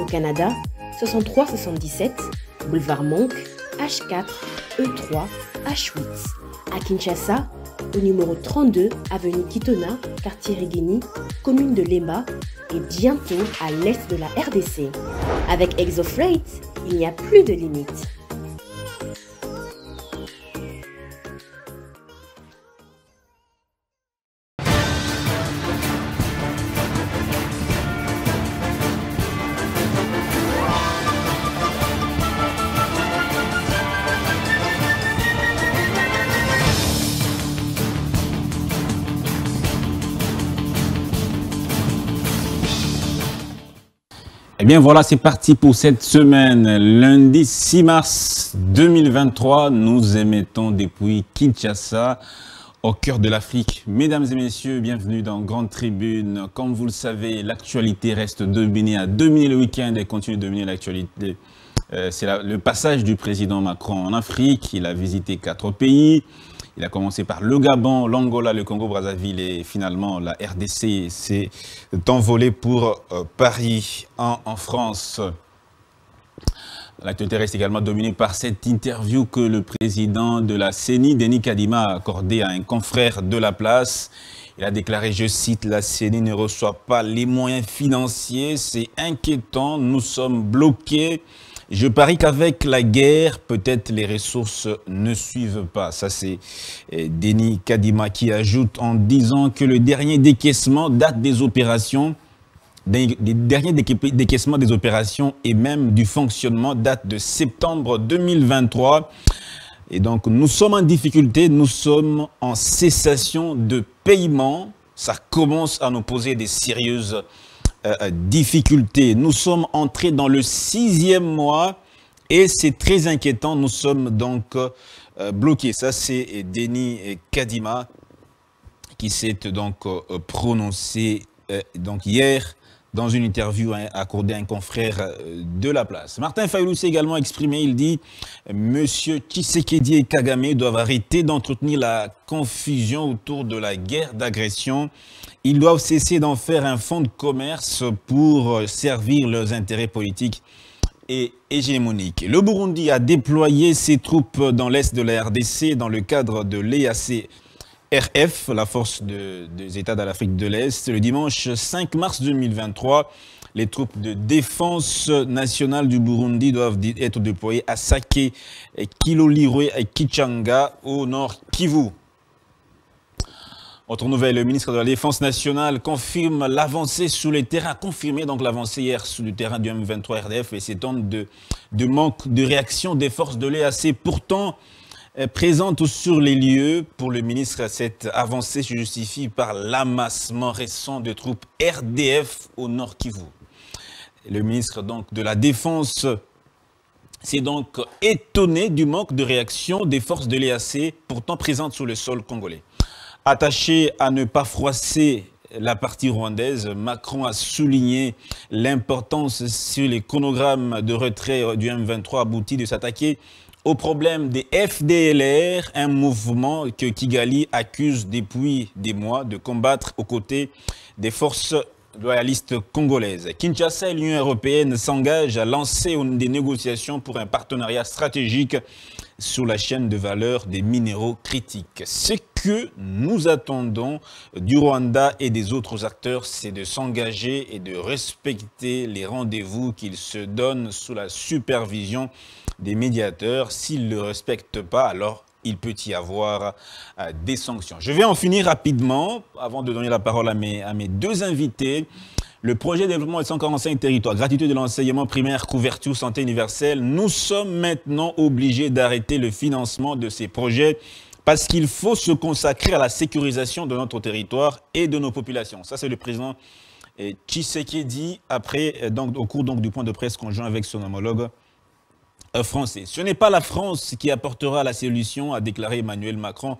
Au Canada, 6377, boulevard Monk, H4, E3, H8. À Kinshasa, au numéro 32, avenue Kitona, quartier Rigini, commune de Lemba, et bientôt à l'est de la RDC. Avec Exo Freight, il n'y a plus de limite. Eh bien voilà, c'est parti pour cette semaine. Lundi 6 mars 2023, nous émettons depuis Kinshasa, au cœur de l'Afrique. Mesdames et messieurs, bienvenue dans Grande Tribune. Comme vous le savez, l'actualité reste dominée à dominer le week-end et continue de dominer l'actualité. C'est le passage du président Macron en Afrique. Il a visité 4 pays. Il a commencé par le Gabon, l'Angola, le Congo-Brazzaville et finalement la RDC s'est envolée pour Paris en France. L'actualité reste également dominée par cette interview que le président de la CENI, Denis Kadima, a accordée à un confrère de la place. Il a déclaré, je cite, « La CENI ne reçoit pas les moyens financiers, c'est inquiétant, nous sommes bloqués ». Je parie qu'avec la guerre, peut-être les ressources ne suivent pas. Ça, c'est Denis Kadima qui ajoute en disant que le dernier décaissement date des opérations, et même du fonctionnement date de septembre 2023. Et donc, nous sommes en difficulté, nous sommes en cessation de paiement. Ça commence à nous poser des sérieuses difficultés. Nous sommes entrés dans le 6e mois et c'est très inquiétant. Nous sommes donc bloqués. Ça, c'est Denis Kadima qui s'est donc prononcé donc hier dans une interview accordée à un confrère de la place. Martin Fayulu s'est également exprimé. Il dit « Monsieur Tshisekedi et Kagame doivent arrêter d'entretenir la confusion autour de la guerre d'agression. Ils doivent cesser d'en faire un fonds de commerce pour servir leurs intérêts politiques et hégémoniques. » Le Burundi a déployé ses troupes dans l'est de la RDC dans le cadre de l'EAC. RF, la force des États de l'Afrique de l'Est. Le dimanche 5 mars 2023, les troupes de défense nationale du Burundi doivent être déployées à Saké, Kilolirwe et Kichanga au nord Kivu. Autre nouvelle, le ministre de la Défense nationale confirme l'avancée sur les terrains, confirmé donc l'avancée hier sur le terrain du M23 RDF et ses tentes de manque de réaction des forces de l'EAC. Pourtant, présente sur les lieux, pour le ministre, cette avancée se justifie par l'amassement récent de troupes RDF au nord Kivu. Le ministre donc de la Défense s'est donc étonné du manque de réaction des forces de l'EAC, pourtant présentes sur le sol congolais. Attaché à ne pas froisser la partie rwandaise, Macron a souligné l'importance sur les chronogrammes de retrait du M23 abouti de s'attaquer au problème des FDLR, un mouvement que Kigali accuse depuis des mois de combattre aux côtés des forces loyalistes congolaises. Kinshasa et l'Union européenne s'engagent à lancer des négociations pour un partenariat stratégique sur la chaîne de valeur des minéraux critiques. Ce que nous attendons du Rwanda et des autres acteurs, c'est de s'engager et de respecter les rendez-vous qu'ils se donnent sous la supervision des médiateurs. S'ils ne le respectent pas, alors il peut y avoir des sanctions. Je vais en finir rapidement, avant de donner la parole à mes 2 invités. Le projet de développement de 145 territoires, gratuité de l'enseignement primaire, couverture, santé universelle. Nous sommes maintenant obligés d'arrêter le financement de ces projets parce qu'il faut se consacrer à la sécurisation de notre territoire et de nos populations. Ça, c'est le président Tshisekedi après, donc, au cours donc, du point de presse conjoint avec son homologue français. Ce n'est pas la France qui apportera la solution, a déclaré Emmanuel Macron.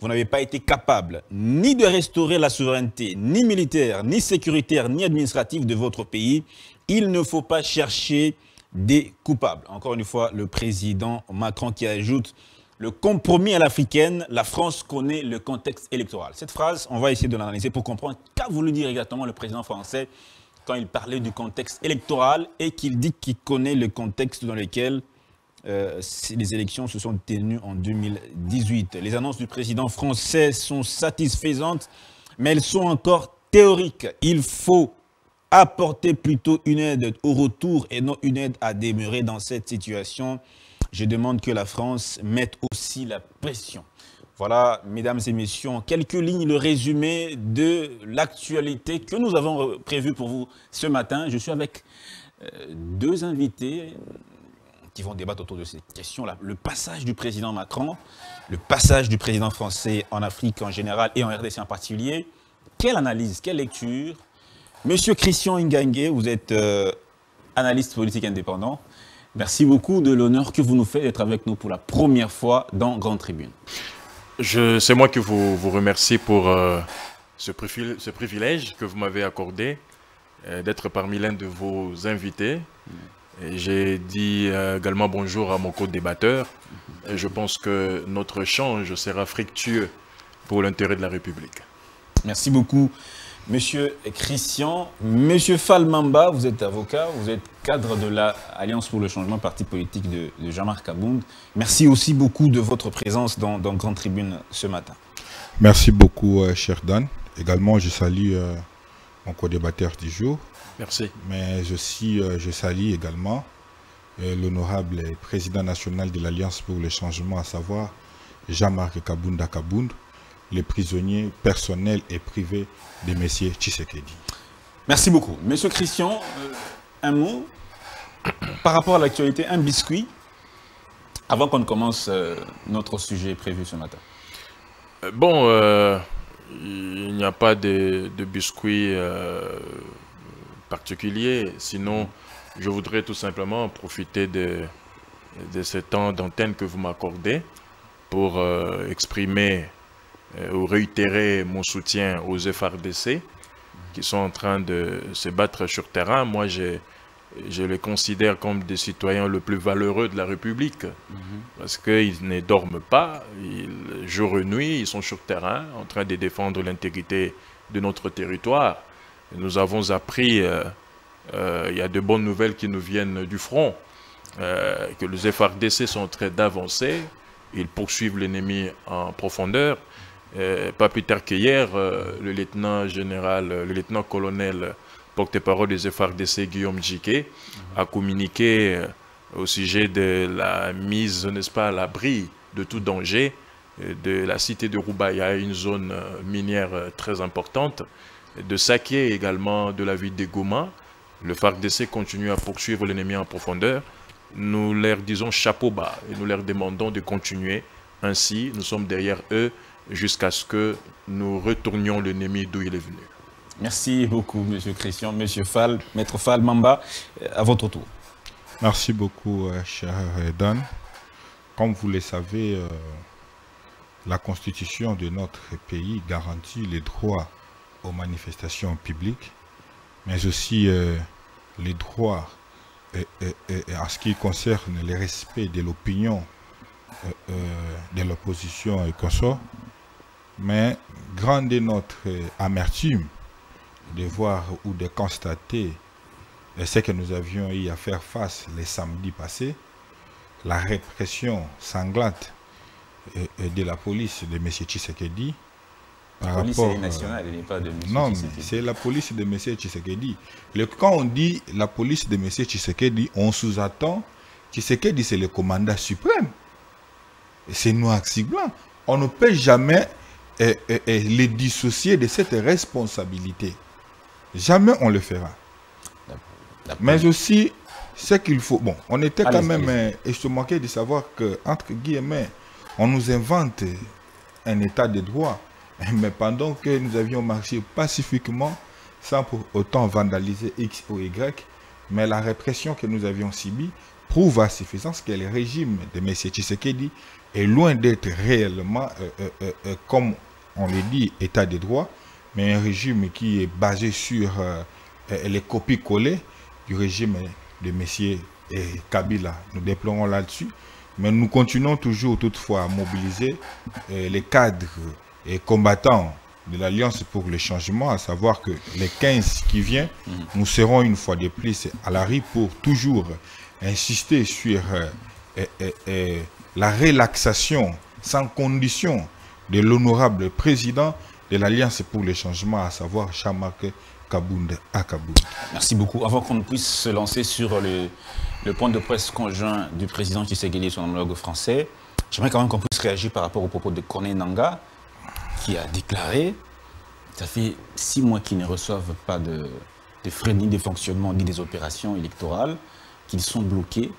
Vous n'avez pas été capable ni de restaurer la souveraineté, ni militaire, ni sécuritaire, ni administrative de votre pays. Il ne faut pas chercher des coupables. Encore une fois, le président Macron qui ajoute le compromis à l'africaine, la France connaît le contexte électoral. Cette phrase, on va essayer de l'analyser pour comprendre qu'a voulu dire exactement le président français quand il parlait du contexte électoral et qu'il dit qu'il connaît le contexte dans lequel les élections se sont tenues en 2018. Les annonces du président français sont satisfaisantes, mais elles sont encore théoriques. Il faut apporter plutôt une aide au retour et non une aide à demeurer dans cette situation. Je demande que la France mette aussi la pression. Voilà, mesdames et messieurs, en quelques lignes, le résumé de l'actualité que nous avons prévu pour vous ce matin. Je suis avec deux invités qui vont débattre autour de cette question-là. Le passage du président Macron, le passage du président français en Afrique en général et en RDC en particulier. Quelle analyse, quelle lecture? Monsieur Christian Ngangé, vous êtes analyste politique indépendant. Merci beaucoup de l'honneur que vous nous faites d'être avec nous pour la première fois dans Grande Tribune. C'est moi qui vous remercie pour ce privilège que vous m'avez accordé d'être parmi l'un de vos invités. J'ai dit également bonjour à mon co-débatteur. Je pense que notre échange sera fructueux pour l'intérêt de la République. Merci beaucoup. Monsieur Christian, Monsieur Falmamba, vous êtes avocat, vous êtes cadre de l'Alliance pour le changement, parti politique de Jean-Marc Kabund. Merci aussi beaucoup de votre présence dans Grande Tribune ce matin. Merci beaucoup, cher Dan. Également, je salue mon co-débatteur du jour. Merci. Mais aussi, je salue également l'honorable président national de l'Alliance pour le changement, à savoir Jean-Marc Kabund, les prisonniers personnels et privés des messieurs Tshisekedi. Merci beaucoup. Monsieur Christian, un mot par rapport à l'actualité, un biscuit, avant qu'on ne commence notre sujet prévu ce matin. Bon, il n'y a pas de biscuit particulier, sinon je voudrais tout simplement profiter de ce temps d'antenne que vous m'accordez pour exprimer ou réitérer mon soutien aux FARDC qui sont en train de se battre sur terrain. Moi, je les considère comme des citoyens les plus valeureux de la République parce qu'ils ne dorment pas, jour et nuit, ils sont sur terrain en train de défendre l'intégrité de notre territoire. Et nous avons appris, il y a de bonnes nouvelles qui nous viennent du front, que les FARDC sont en train d'avancer, ils poursuivent l'ennemi en profondeur. Pas plus tard qu'hier, le lieutenant-général, le lieutenant-colonel porte-parole des FARDC, Guillaume Jiquet, a communiqué au sujet de la mise, n'est-ce pas, à l'abri de tout danger de la cité de Roubaïa, une zone minière très importante, de Saké également de la ville de Goma. Le FARDC continue à poursuivre l'ennemi en profondeur. Nous leur disons chapeau bas et nous leur demandons de continuer ainsi. Nous sommes derrière eux jusqu'à ce que nous retournions l'ennemi d'où il est venu. Merci beaucoup, Monsieur Christian. Monsieur Fall, Maître Falmamba, à votre tour. Merci beaucoup, cher Dan. Comme vous le savez, la Constitution de notre pays garantit les droits aux manifestations publiques, mais aussi les droits à ce qui concerne le respect de l'opinion de l'opposition et consorts. Mais grande est notre amertume de voir ou de constater ce que nous avions eu à faire face les samedis passés, la répression sanglante de la police de M. Tshisekedi. La police est nationale, elle n'est pas de M. Tshisekedi. Non, mais c'est la police de M. Tshisekedi. Quand on dit la police de M. Tshisekedi, on sous-attend Tshisekedi, c'est le commandant suprême. C'est noir, c'est blanc. On ne peut jamais les dissocier de cette responsabilité. Jamais on le fera. Mais aussi, ce qu'il faut... Bon, on était quand même... Et je te manquais de savoir que, entre guillemets, on nous invente un état de droit. Mais pendant que nous avions marché pacifiquement, sans pour autant vandaliser X ou Y, mais la répression que nous avions subie prouve à suffisance que le régime de M. Tshisekedi est loin d'être réellement, comme on le dit, état de droit, mais un régime qui est basé sur les copies-collées du régime de M. Kabila. Nous déplorons là-dessus, mais nous continuons toujours toutefois à mobiliser les cadres et combattants de l'Alliance pour le changement, à savoir que les 15 qui viennent, nous serons une fois de plus à la rue pour toujours insister sur la relaxation sans condition de l'honorable président de l'Alliance pour le changement, à savoir Jean-Marc Kabund à Kabund. Merci beaucoup. Avant qu'on puisse se lancer sur le point de presse conjoint du président Tshisekedi et son homologue français, j'aimerais quand même qu'on puisse réagir par rapport aux propos de Corneille Nanga, qui a déclaré, ça fait 6 mois qu'ils ne reçoivent pas de frais ni de fonctionnement ni des opérations électorales, qu'ils sont bloqués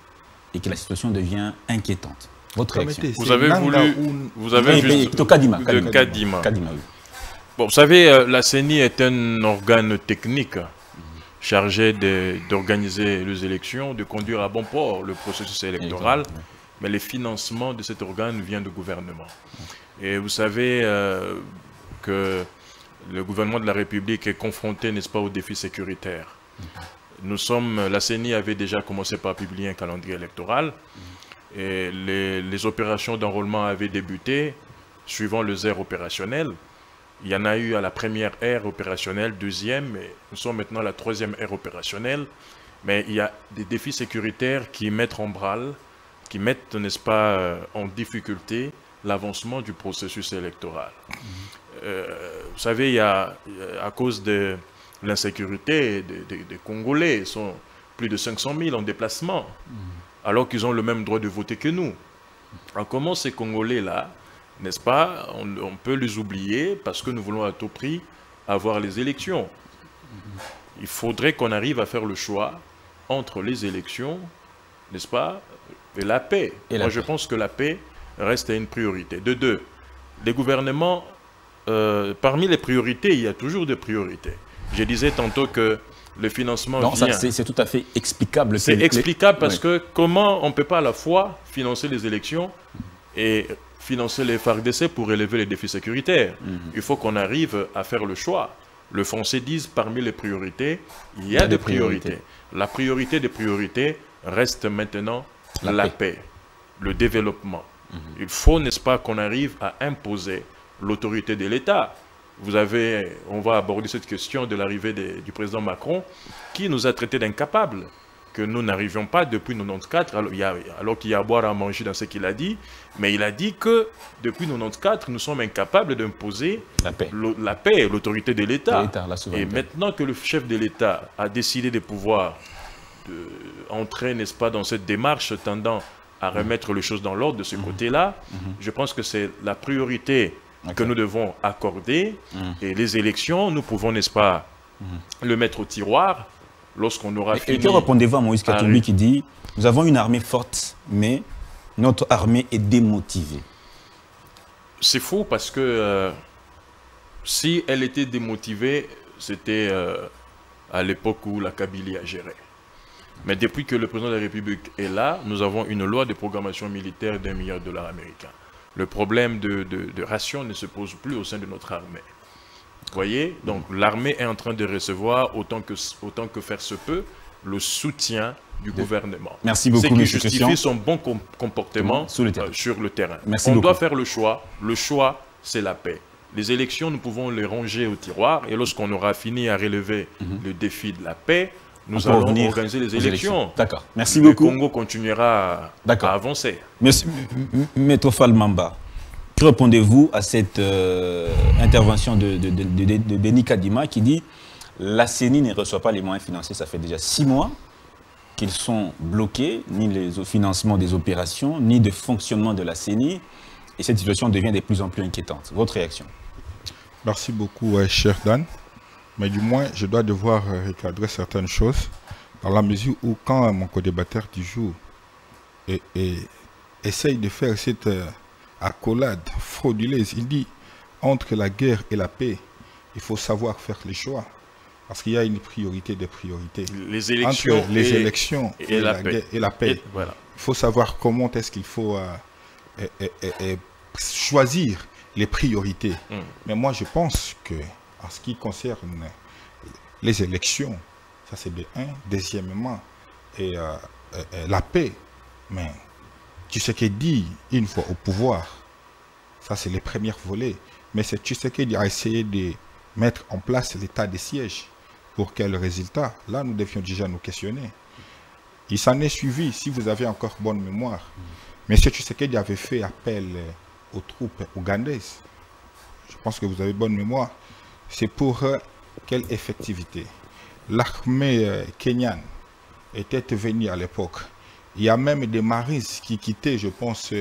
et que la situation devient inquiétante. Votre réaction? Vous avez voulu... Vous avez juste... Kadima. Oui. Bon, vous savez, la CENI est un organe technique chargé d'organiser les élections, de conduire à bon port le processus électoral, mais le financement de cet organe vient du gouvernement. Et vous savez que le gouvernement de la République est confronté, n'est-ce pas, aux défis sécuritaires. Nous sommes, la CENI avait déjà commencé par publier un calendrier électoral et les opérations d'enrôlement avaient débuté suivant les aires opérationnelles. Il y en a eu à la première aire opérationnelle, deuxième, et nous sommes maintenant à la troisième aire opérationnelle. Mais il y a des défis sécuritaires qui mettent en branle, qui mettent, n'est-ce pas, en difficulté l'avancement du processus électoral. Vous savez, il y a, à cause de l'insécurité des Congolais, ils sont plus de 500 000 en déplacement, alors qu'ils ont le même droit de voter que nous. Alors comment ces Congolais-là, n'est-ce pas, on peut les oublier parce que nous voulons à tout prix avoir les élections. Il faudrait qu'on arrive à faire le choix entre les élections, n'est-ce pas, et la paix. Et moi, je pense que la paix reste une priorité. De deux, les gouvernements, parmi les priorités, il y a toujours des priorités. Je disais tantôt que le financement vient... C'est tout à fait explicable. C'est explicable parce que comment on ne peut pas à la fois financer les élections et financer les FARDC pour élever les défis sécuritaires. Il faut qu'on arrive à faire le choix. Le Français disent parmi les priorités, il y a des priorités. La priorité des priorités reste maintenant la paix, le développement. Il faut, n'est-ce pas, qu'on arrive à imposer l'autorité de l'État. Vous avez, on va aborder cette question de l'arrivée du président Macron, qui nous a traités d'incapables, que nous n'arrivions pas depuis 1994, alors qu'il y a à boire à manger dans ce qu'il a dit, mais il a dit que depuis 1994, nous sommes incapables d'imposer la paix et l'autorité de l'État. Et maintenant que le chef de l'État a décidé de pouvoir entrer, n'est-ce pas, dans cette démarche tendant à remettre les choses dans l'ordre de ce côté-là, je pense que c'est la priorité que nous devons accorder. Et les élections, nous pouvons, n'est-ce pas, le mettre au tiroir lorsqu'on aura fini. Et que répondez-vous à Moïse Katumbi qui dit « Nous avons une armée forte, mais notre armée est démotivée ». C'est faux parce que si elle était démotivée, c'était à l'époque où la Kabylie a géré. Mais depuis que le président de la République est là, nous avons une loi de programmation militaire d'1 milliard $ américain. Le problème de ration ne se pose plus au sein de notre armée. Vous voyez, donc l'armée est en train de recevoir, autant que faire se peut, le soutien du gouvernement. Merci beaucoup, qui justifie son bon comportement sur le terrain. Merci beaucoup. On doit faire le choix. Le choix, c'est la paix. Les élections, nous pouvons les ranger au tiroir. Et lorsqu'on aura fini à relever le défi de la paix, nous allons organiser les élections. D'accord. Merci beaucoup. Le Congo continuera à avancer. Merci. Maître Falmamba, que répondez-vous à cette intervention de Denis Kadima qui dit « La CENI ne reçoit pas les moyens financiers, ça fait déjà 6 mois qu'ils sont bloqués, ni les financements des opérations, ni de fonctionnement de la CENI, et cette situation devient de plus en plus inquiétante. » Votre réaction? Merci beaucoup, cher Dan. Mais du moins, je dois devoir recadrer certaines choses dans la mesure où quand mon co-débatteur du jour essaye de faire cette accolade frauduleuse, il dit « Entre la guerre et la paix, il faut savoir faire les choix. Parce qu'il y a une priorité des priorités. Les élections, entre les élections et la paix. Et, voilà. Il faut savoir comment est-ce qu'il faut choisir les priorités. Mm. Mais moi, je pense que, en ce qui concerne les élections, ça c'est bien un. Deuxièmement, la paix. Mais Tshisekedi, une fois au pouvoir, ça c'est les premiers volets. Mais c'est Tshisekedi a essayé de mettre en place l'état des sièges. Pour quel résultat? Là, nous devions déjà nous questionner. Il s'en est suivi, si vous avez encore bonne mémoire. M. Tshisekedi avait fait appel aux troupes ougandaises. Je pense que vous avez bonne mémoire. C'est pour quelle effectivité? L'armée kenyane était venue à l'époque. Il y a même des maris qui quittaient, je pense,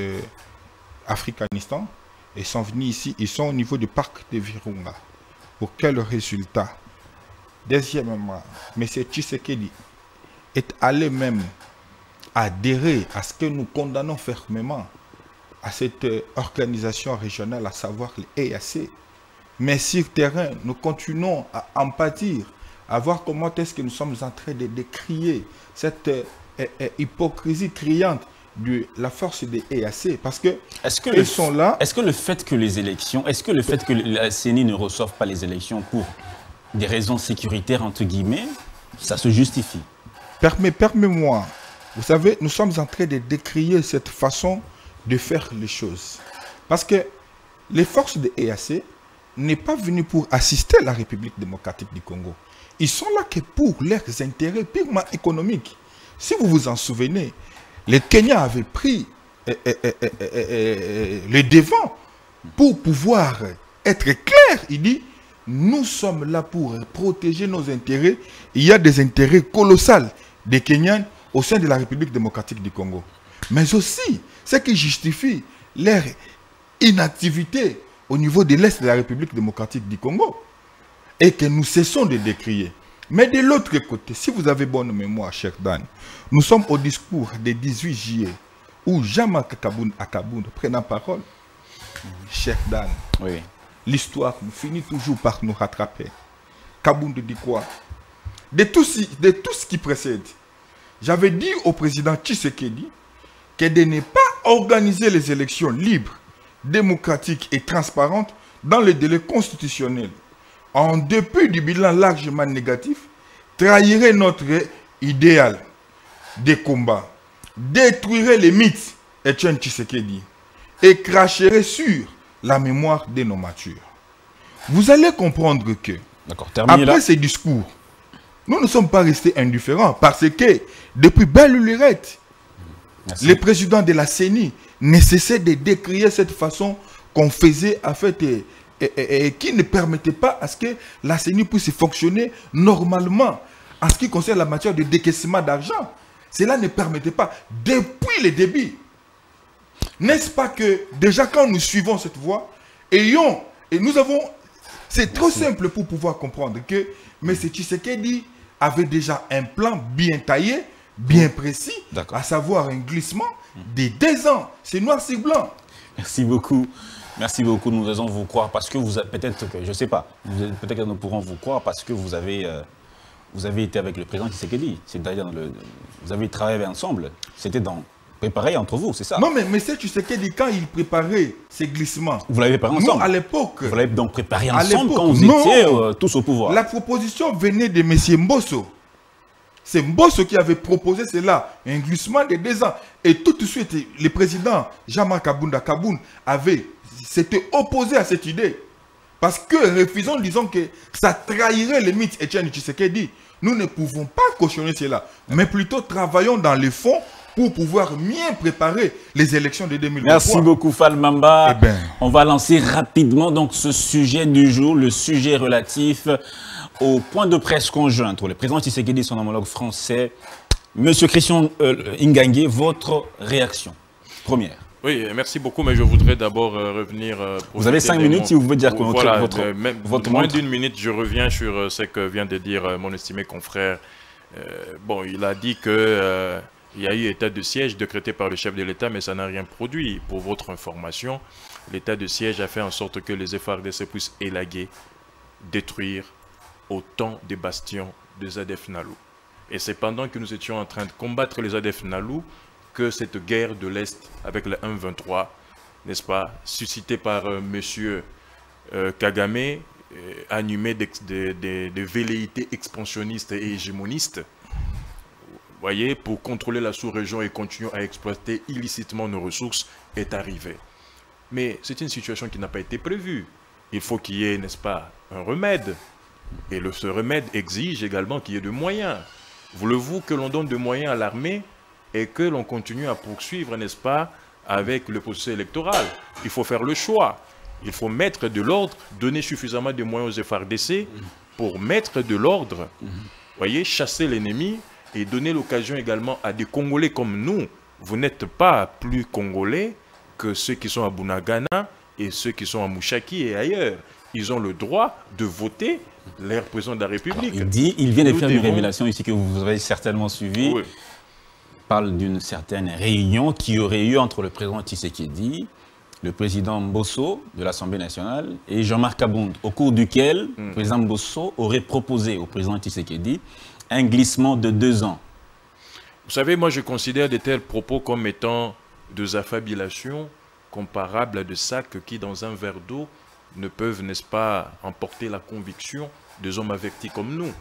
Afghanistan et sont venus ici. Ils sont au niveau du parc de Virunga. Pour quel résultat? Deuxièmement, M. Tshisekedi est allé même adhérer à ce que nous condamnons fermement à cette organisation régionale, à savoir l'EAC. Mais sur terrain, nous continuons à en pâtir, à voir comment est-ce que nous sommes en train de décrier cette hypocrisie criante de la force des EAC, parce que ils sont là. Est-ce que le fait que les élections, est-ce que le fait que la CENI ne reçoive pas les élections pour des raisons sécuritaires, entre guillemets, ça se justifie? Permets-moi, vous savez, nous sommes en train de décrier cette façon de faire les choses. Parce que les forces des EAC n'est pas venues pour assister la République démocratique du Congo. Ils sont là que pour leurs intérêts purement économiques. Si vous vous en souvenez, les Kenyans avaient pris les devants pour pouvoir être clairs. Il dit, nous sommes là pour protéger nos intérêts. Il y a des intérêts colossaux des Kenyans au sein de la République démocratique du Congo. Mais aussi, ce qui justifie leur inactivité au niveau de l'Est de la République démocratique du Congo et que nous cessons de décrier. Mais de l'autre côté, si vous avez bonne mémoire, cher Dan, nous sommes au discours des 18 juillet où Jean-Marc Kabund prenant parole. Cher Dan, oui. L'histoire finit toujours par nous rattraper. Kabund dit quoi? De tout ce qui précède, j'avais dit au président Tshisekedi que de ne pas organiser les élections libres, démocratiques et transparentes dans les délais constitutionnels, en dépit du bilan largement négatif, trahirait notre idéal des combats, détruirait les mythes, Etienne Tshisekedi, et cracherait sur la mémoire de nos matures. Vous allez comprendre que, après ces discours, nous ne sommes pas restés indifférents parce que, depuis belle lurette, le président de la CENI ne cessait de décrier cette façon qu'on faisait à fait et qui ne permettait pas à ce que la CENI puisse fonctionner normalement en ce qui concerne la matière de décaissement d'argent. Cela ne permettait pas depuis le début. N'est-ce pas que déjà quand nous suivons cette voie, c'est trop simple pour pouvoir comprendre que M. Tshisekedi avait déjà un plan bien taillé, bien précis, à savoir un glissement de 2 ans. C'est noir, c'est blanc. Merci beaucoup. Merci beaucoup, nous devons vous croire parce que vous peut-être que, je ne sais pas, peut-être que nous pourrons vous croire parce que vous avez été avec le président Tshisekedi. C'est d'ailleurs vous avez travaillé ensemble. C'était dans préparer entre vous, c'est ça? Non, mais c'est Tshisekedi quand il préparait ses glissements. Vous l'avez préparé ensemble. Nous, à l'époque. Vous l'avez donc préparé ensemble quand vous étiez tous au pouvoir. La proposition venait de M. Mbosso. C'est Mbosso qui avait proposé cela, un glissement de 2 ans. Et tout de suite, le président Jean-Marc Kabund s'était opposé à cette idée. Parce que, refusons, disons que ça trahirait les mythes, Etienne Tshisekedi. Nous ne pouvons pas cautionner cela, mais plutôt travaillons dans les fonds pour pouvoir mieux préparer les élections de 2023. Merci beaucoup, Falmamba. On va lancer rapidement donc ce sujet du jour, le sujet relatif au point de presse conjoint entre le président Tshisekedi et son homologue français. Monsieur Christian Ngangé, votre réaction première. Oui, merci beaucoup, mais je voudrais d'abord revenir... Vous avez 5 minutes si vous voulez dire voilà, votre moins d'une minute, je reviens sur ce que vient de dire mon estimé confrère. Bon, il a dit que... il y a eu état de siège décrété par le chef de l'État, mais ça n'a rien produit. Pour votre information, l'état de siège a fait en sorte que les FARDC puissent élaguer, détruire, au temps des bastions des ADF Nalu. Et c'est pendant que nous étions en train de combattre les ADF Nalu que cette guerre de l'Est avec la M23, n'est-ce pas, suscitée par M. Kagame, animée de velléités expansionnistes et hégémonistes, voyez, pour contrôler la sous-région et continuer à exploiter illicitement nos ressources, est arrivée. Mais c'est une situation qui n'a pas été prévue. Il faut qu'il y ait, n'est-ce pas, un remède. Et ce remède exige également qu'il y ait de moyens. Voulez-vous que l'on donne de moyens à l'armée et que l'on continue à poursuivre, n'est-ce pas, avec le processus électoral? Il faut faire le choix. Il faut mettre de l'ordre, donner suffisamment de moyens aux FARDC pour mettre de l'ordre, voyez, chasser l'ennemi et donner l'occasion également à des Congolais comme nous. Vous n'êtes pas plus Congolais que ceux qui sont à Bunagana et ceux qui sont à Mouchaki et ailleurs. Ils ont le droit de voter leur président de la République. Alors, il vient de faire une révélation ici que vous avez certainement suivie. Oui. Parle d'une certaine réunion qui aurait eu entre le président Tshisekedi, le président Mbosso de l'Assemblée nationale et Jean-Marc Kabund, au cours duquel le président Mbosso aurait proposé au président Tshisekedi un glissement de 2 ans. Vous savez, moi je considère de tels propos comme étant des affabulations comparables à des sacs qui, dans un verre d'eau, ne peuvent, n'est-ce pas, emporter la conviction des hommes avertis comme nous.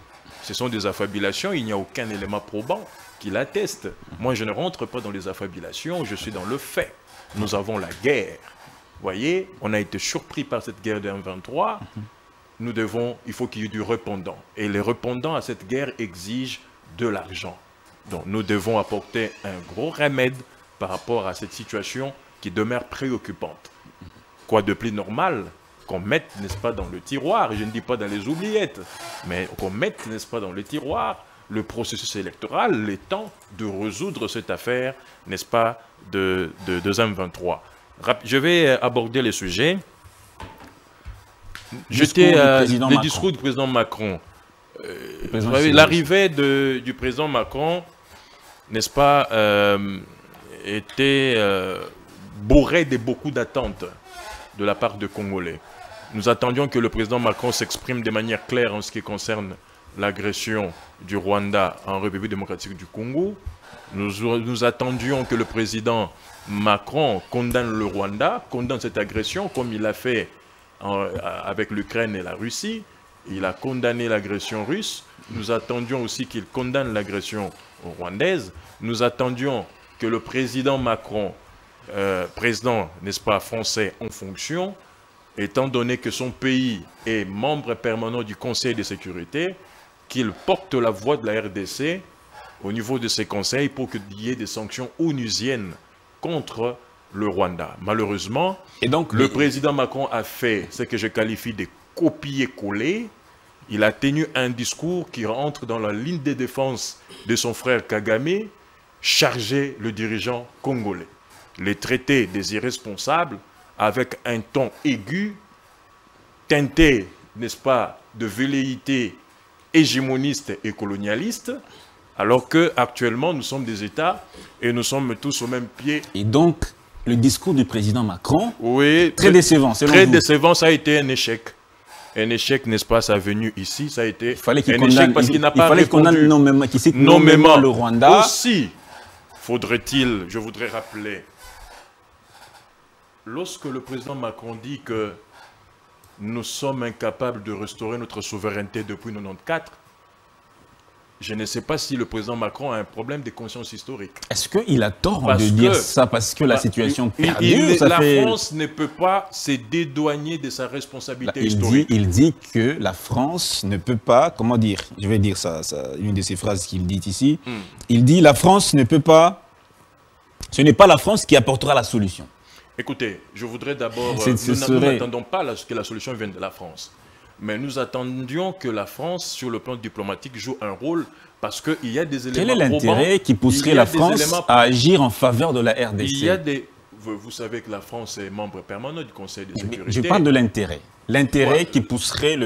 Ce sont des affabulations, il n'y a aucun élément probant qui l'atteste. Moi, je ne rentre pas dans les affabulations, je suis dans le fait. Nous avons la guerre. Voyez, on a été surpris par cette guerre de M23. Nous devons, il faut qu'il y ait du répondant. Et les répondants à cette guerre exigent de l'argent. Donc, nous devons apporter un gros remède par rapport à cette situation qui demeure préoccupante. Quoi de plus normal qu'on mette, n'est-ce pas, dans le tiroir, je ne dis pas dans les oubliettes, mais qu'on mette, n'est-ce pas, dans le tiroir le processus électoral, le temps de résoudre cette affaire, n'est-ce pas, de M23. Je vais aborder les sujets. Les discours du président Macron. L'arrivée du président Macron, n'est-ce pas, était bourrée de beaucoup d'attentes de la part de Congolais. Nous attendions que le président Macron s'exprime de manière claire en ce qui concerne l'agression du Rwanda en République démocratique du Congo. Nous attendions que le président Macron condamne le Rwanda, condamne cette agression comme il l'a fait avec l'Ukraine et la Russie. Il a condamné l'agression russe. Nous attendions aussi qu'il condamne l'agression rwandaise. Nous attendions que le président Macron, président, n'est-ce pas, français en fonction, étant donné que son pays est membre permanent du Conseil de sécurité, qu'il porte la voix de la RDC au niveau de ses conseils pour qu'il y ait des sanctions onusiennes contre le Rwanda. Malheureusement, et donc, le président Macron a fait ce que je qualifie de copier-coller. Il a tenu un discours qui rentre dans la ligne de défense de son frère Kagame, chargé le dirigeant congolais. Les traités des irresponsables avec un ton aigu, teinté, n'est-ce pas, de velléité hégémoniste et colonialiste, alors qu'actuellement nous sommes des États et nous sommes tous au même pied. Et donc, le discours du président Macron, oui, très décevant, selon vous. Très décevant, ça a été un échec. Un échec, n'est-ce pas, sa venue ici, ça a été il fallait qu'il condamne nommément le Rwanda. Aussi, faudrait-il, je voudrais rappeler, lorsque le président Macron dit que nous sommes incapables de restaurer notre souveraineté depuis 1994, je ne sais pas si le président Macron a un problème de conscience historique. Est-ce qu'il a tort de dire ça parce que la situation perdure? La France ne peut pas se dédouaner de sa responsabilité historique. Il dit que la France ne peut pas, comment dire, je vais dire ça, une de ces phrases qu'il dit ici, il dit la France ne peut pas, ce n'est pas la France qui apportera la solution. Écoutez, je voudrais d'abord... Nous n'attendons pas que la solution vienne de la France. Mais nous attendions que la France, sur le plan diplomatique, joue un rôle parce qu'il y a des éléments... Quel est l'intérêt qui pousserait la France à agir en faveur de la RDC? Il y a des... Vous savez que la France est membre permanent du Conseil de sécurité. Mais je parle de l'intérêt. L'intérêt qui pousserait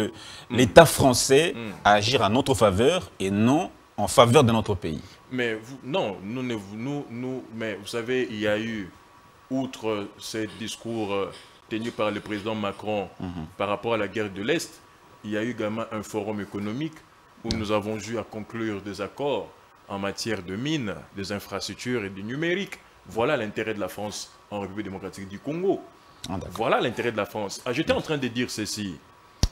l'État français à agir en notre faveur et non en faveur de notre pays. Mais vous, non, mais vous savez, il y a eu... Outre ces discours tenus par le président Macron par rapport à la guerre de l'Est, il y a eu également un forum économique où nous avons eu à conclure des accords en matière de mines, des infrastructures et du numérique. Voilà l'intérêt de la France en République démocratique du Congo. Ah, voilà l'intérêt de la France. Ah, j'étais en train de dire ceci.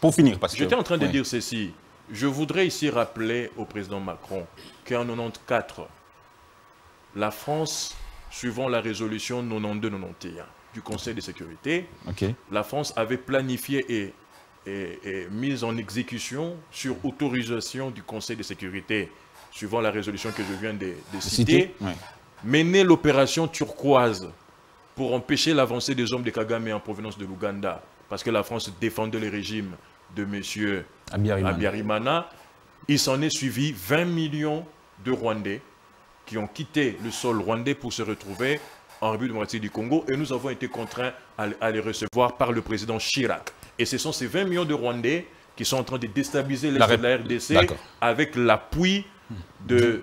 Pour finir, parce que... J'étais en train de dire ceci. Je voudrais ici rappeler au président Macron qu'en 1994, la France, suivant la résolution 92-91 du Conseil de sécurité, la France avait planifié et mise en exécution sur autorisation du Conseil de sécurité, suivant la résolution que je viens de citer, mener l'opération turquoise pour empêcher l'avancée des hommes de Kagame en provenance de l'Ouganda, parce que la France défendait le régime de M. Habyarimana. Il s'en est suivi 20 millions de Rwandais qui ont quitté le sol rwandais pour se retrouver en République démocratique du Congo, et nous avons été contraints à les recevoir par le président Chirac. Et ce sont ces 20 millions de Rwandais qui sont en train de déstabiliser la RDC avec l'appui de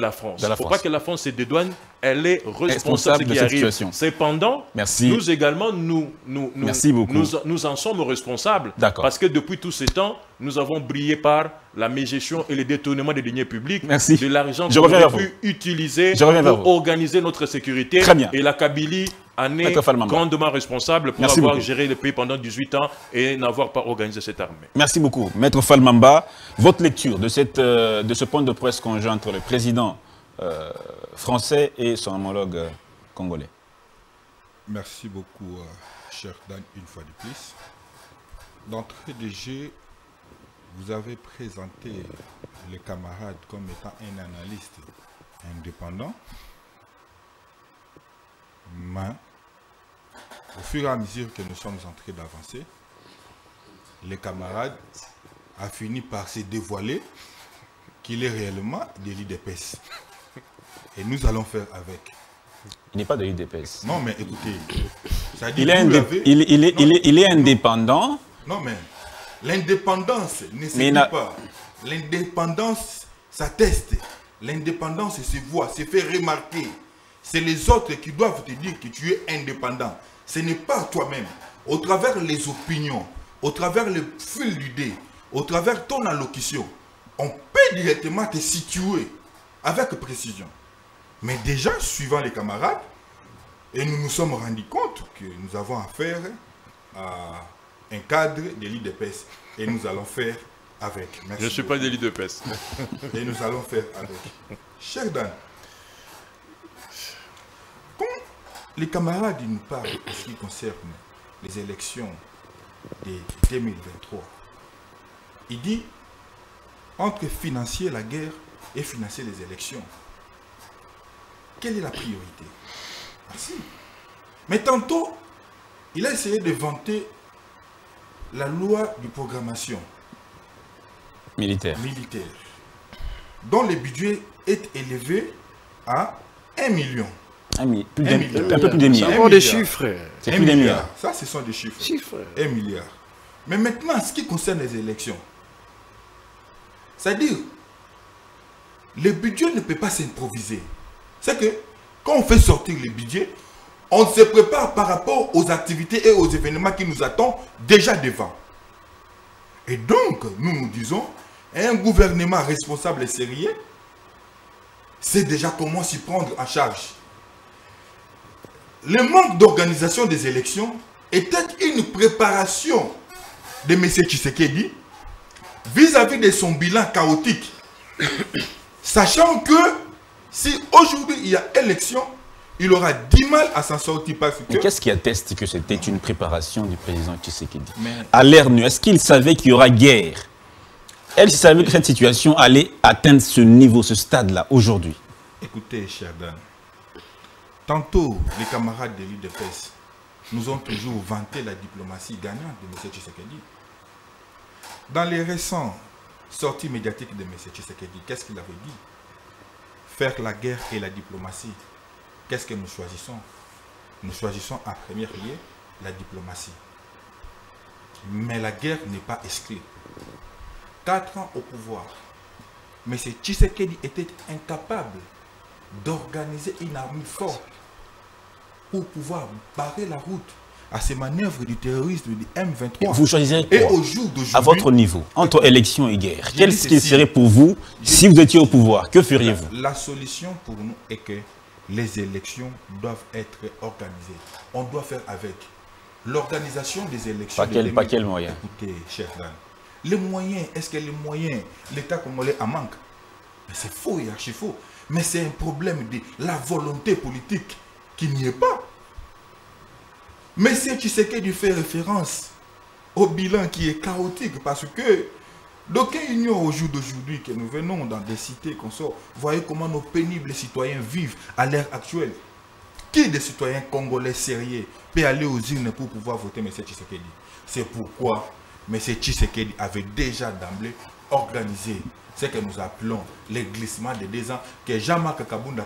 la France. Il ne faut pas que la France se dédouane, elle est responsable de ce qui arrive. Cependant, nous également, nous en sommes responsables, parce que depuis tous ces temps, nous avons brillé par la mégestion et le détournement des deniers publics, de l'argent qu'on aurait pu utiliser pour organiser notre sécurité. Et la Kabylie en est grandement responsable pour avoir géré le pays pendant 18 ans et n'avoir pas organisé cette armée. Merci beaucoup. Maître Falmamba, votre lecture de ce point de presse conjoint entre le président français et son homologue congolais. Merci beaucoup, cher Dan, une fois de plus. D'entrée de jeu, vous avez présenté les camarades comme étant un analyste indépendant. Mais, au fur et à mesure que nous sommes en train d'avancer, les camarades a fini par se dévoiler qu'il est réellement de l'UDPS. Et nous allons faire avec. Il n'est pas de l'UDPS. Non, mais écoutez, ça dit il est indépendant. Non, mais l'indépendance ne se dit pas. L'indépendance, ça teste. L'indépendance se voit, se fait remarquer. C'est les autres qui doivent te dire que tu es indépendant. Ce n'est pas toi-même. Au travers les opinions, au travers le fil d'idées, au travers ton allocution, on peut directement te situer avec précision. Mais déjà, suivant les camarades, et nous nous sommes rendus compte que nous avons affaire à un cadre de l'UDPS. Et nous allons faire avec. Merci. Je ne suis pas de l'UDPS. Et nous allons faire avec. Cher Dan, les camarades, d'une part, en ce qui concerne les élections de 2023, il dit entre financer la guerre et financer les élections, quelle est la priorité? Merci. Mais tantôt, il a essayé de vanter la loi de programmation militaire, dont le budget est élevé à 1 million. Un peu plus d'un milliard. C'est des chiffres. C'est plus d'un milliard. Ça, ce sont des chiffres. Un milliard. Mais maintenant, ce qui concerne les élections, c'est-à-dire, le budget ne peut pas s'improviser. C'est que, quand on fait sortir le budget, on se prépare par rapport aux activités et aux événements qui nous attendent déjà devant. Et donc, nous nous disons, un gouvernement responsable et sérieux, c'est déjà comment s'y prendre en charge. Le manque d'organisation des élections était une préparation de M. Tshisekedi vis-à-vis de son bilan chaotique. Sachant que si aujourd'hui il y a élection, il aura 10 mal à s'en sortir. Parce que... Mais qu'est-ce qui atteste que c'était une préparation du président Tshisekedi? Mais... À l'ère nue, est-ce qu'il savait qu'il y aura guerre? Est-ce qu'il savait que cette situation allait atteindre ce niveau, ce stade-là, aujourd'hui? Écoutez, chère dame. Tantôt, les camarades de l'UDPS nous ont toujours vanté la diplomatie gagnante de M. Tshisekedi. Dans les récents sorties médiatiques de M. Tshisekedi, qu'est-ce qu'il avait dit? Faire la guerre et la diplomatie. Qu'est-ce que nous choisissons? Nous choisissons en premier lieu la diplomatie. Mais la guerre n'est pas exclue. 4 ans au pouvoir, M. Tshisekedi était incapable d'organiser une armée forte pour pouvoir barrer la route à ces manœuvres du terrorisme du M23. Vous choisissez quoi, et au jour d'aujourd'hui, à votre niveau, entre élection et guerre, quel serait pour vous, si vous étiez au pouvoir, que feriez-vous? La solution pour nous est que les élections doivent être organisées. On doit faire avec. L'organisation des élections... Pas quel moyen? Écoutez, cher Dan, les moyens, est-ce que les moyens, l'État congolais en manque? C'est faux, archi faux. Mais c'est un problème de la volonté politique qui n'y est pas. Mais c'est Tshisekedi fait référence au bilan qui est chaotique parce que d'aucuns ignorent au jour d'aujourd'hui que nous venons dans des cités qu'on sort. Voyez comment nos pénibles citoyens vivent à l'ère actuelle. Qui des citoyens congolais sérieux peut aller aux urnes pour pouvoir voter M. Tshisekedi? C'est pourquoi M. Tshisekedi avait déjà d'emblée organisé ce que nous appelons le glissement des 2 ans que Jean-Marc Kabund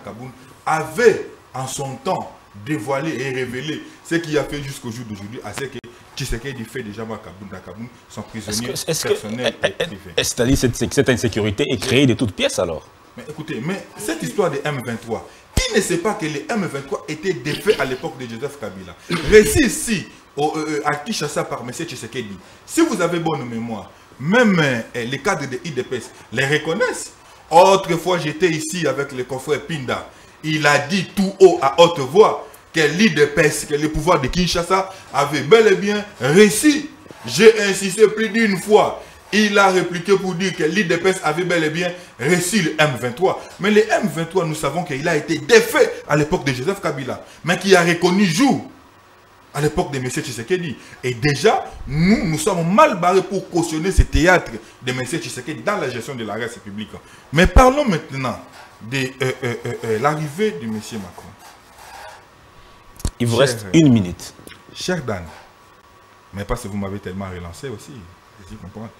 avait en son temps dévoilé et révélé, ce qu'il a fait jusqu'au jour d'aujourd'hui à ce que Tshisekedi fait déjà Kabund son prisonnier personnel et privé. C'est-à-dire que cette insécurité est créée de toutes pièces alors? Mais écoutez, mais cette histoire de M23, qui ne sait pas que les M23 étaient défaits à l'époque de Joseph Kabila? Résiste ici à Kinshasa par M. Tshisekedi. Si vous avez bonne mémoire, même les cadres de UDPS les reconnaissent. Autrefois, j'étais ici avec le confrère Pinda. Il a dit tout haut à haute voix que l'UDPS, que le pouvoir de Kinshasa avait bel et bien réussi. J'ai insisté plus d'une fois. Il a répliqué pour dire que l'UDPS avait bel et bien reçu le M23. Mais le M23, nous savons qu'il a été défait à l'époque de Joseph Kabila, mais qui a reconnu jour à l'époque de M. Tshisekedi. Et déjà, nous sommes mal barrés pour cautionner ce théâtre de M. Tshisekedi dans la gestion de la République. Mais parlons maintenant de l'arrivée de M. Macron. Il vous reste une minute. Cher Dan, mais parce que vous m'avez tellement relancé aussi, je comprends.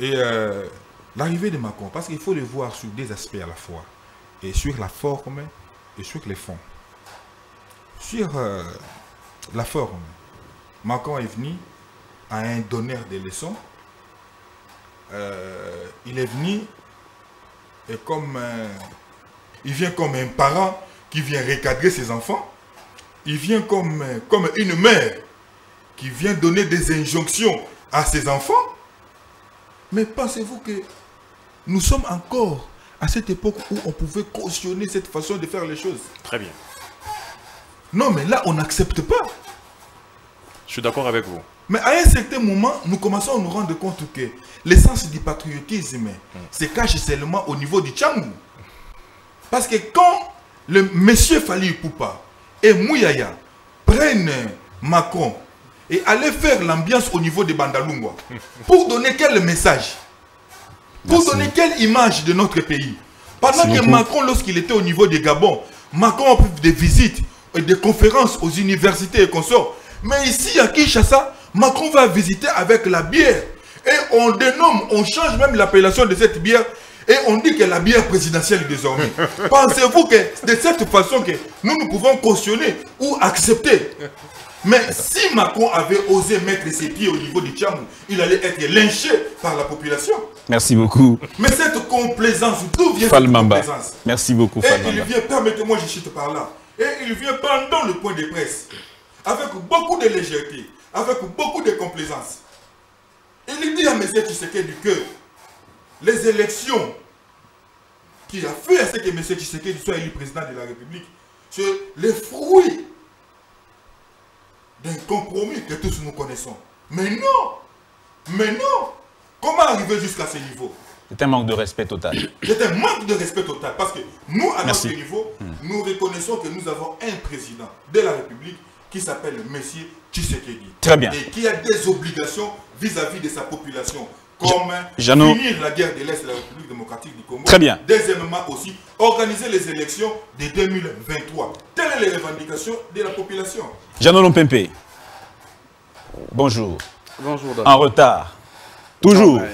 Et l'arrivée de Macron, parce qu'il faut le voir sur des aspects à la fois, et sur la forme et sur les fonds. Sur la forme, Macron est venu à un donneur de leçons. Il est venu et comme il vient comme un parent qui vient recadrer ses enfants. Il vient comme une mère qui vient donner des injonctions à ses enfants. Mais pensez-vous que nous sommes encore à cette époque où on pouvait cautionner cette façon de faire les choses? Très bien. Non, mais là, on n'accepte pas. Je suis d'accord avec vous. Mais à un certain moment, nous commençons à nous rendre compte que l'essence du patriotisme se cache seulement au niveau du Tchangou. Parce que quand le monsieur Fally Ipupa et Muyaya prennent Macron et aller faire l'ambiance au niveau des Bandalungwa, pour donner quel message? Pour donner quelle image de notre pays? Pendant que Macron, lorsqu'il était au niveau des Gabon, Macron a des visites et des conférences aux universités et consorts. Mais ici, à Kinshasa, Macron va visiter avec la bière. Et on dénomme, on change même l'appellation de cette bière. Et on dit que la bière présidentielle désormais. Pensez-vous que de cette façon que nous pouvons cautionner ou accepter? Mais si Macron avait osé mettre ses pieds au niveau du Tcham, il allait être lynché par la population. Merci beaucoup. Mais cette complaisance, d'où vient Falmamba. Cette complaisance? Merci beaucoup, Falmamba. Et il vient, permettez-moi, je chute par là. Et il vient pendant le point de presse, avec beaucoup de légèreté, avec beaucoup de complaisance. Il dit à M. Tshisekedi que les élections qui a fait à ce que M. Tshisekedi soit élu président de la République, c'est les fruits d'un compromis que tous nous connaissons. Mais non! Mais non! Comment arriver jusqu'à ce niveau? C'est un manque de respect total. C'est un manque de respect total parce que nous, à notre niveau, nous reconnaissons que nous avons un président de la République qui s'appelle M. Tshisekedi. Très bien. Et qui a des obligations vis-à-vis de sa population, comme finir la guerre de l'Est de la République démocratique du Congo. Très bien. Deuxièmement aussi, organiser les élections de 2023. Telles les revendications de la population. Jeannot Lompimpé, bonjour. Bonjour. David. En retard. Toujours. Non,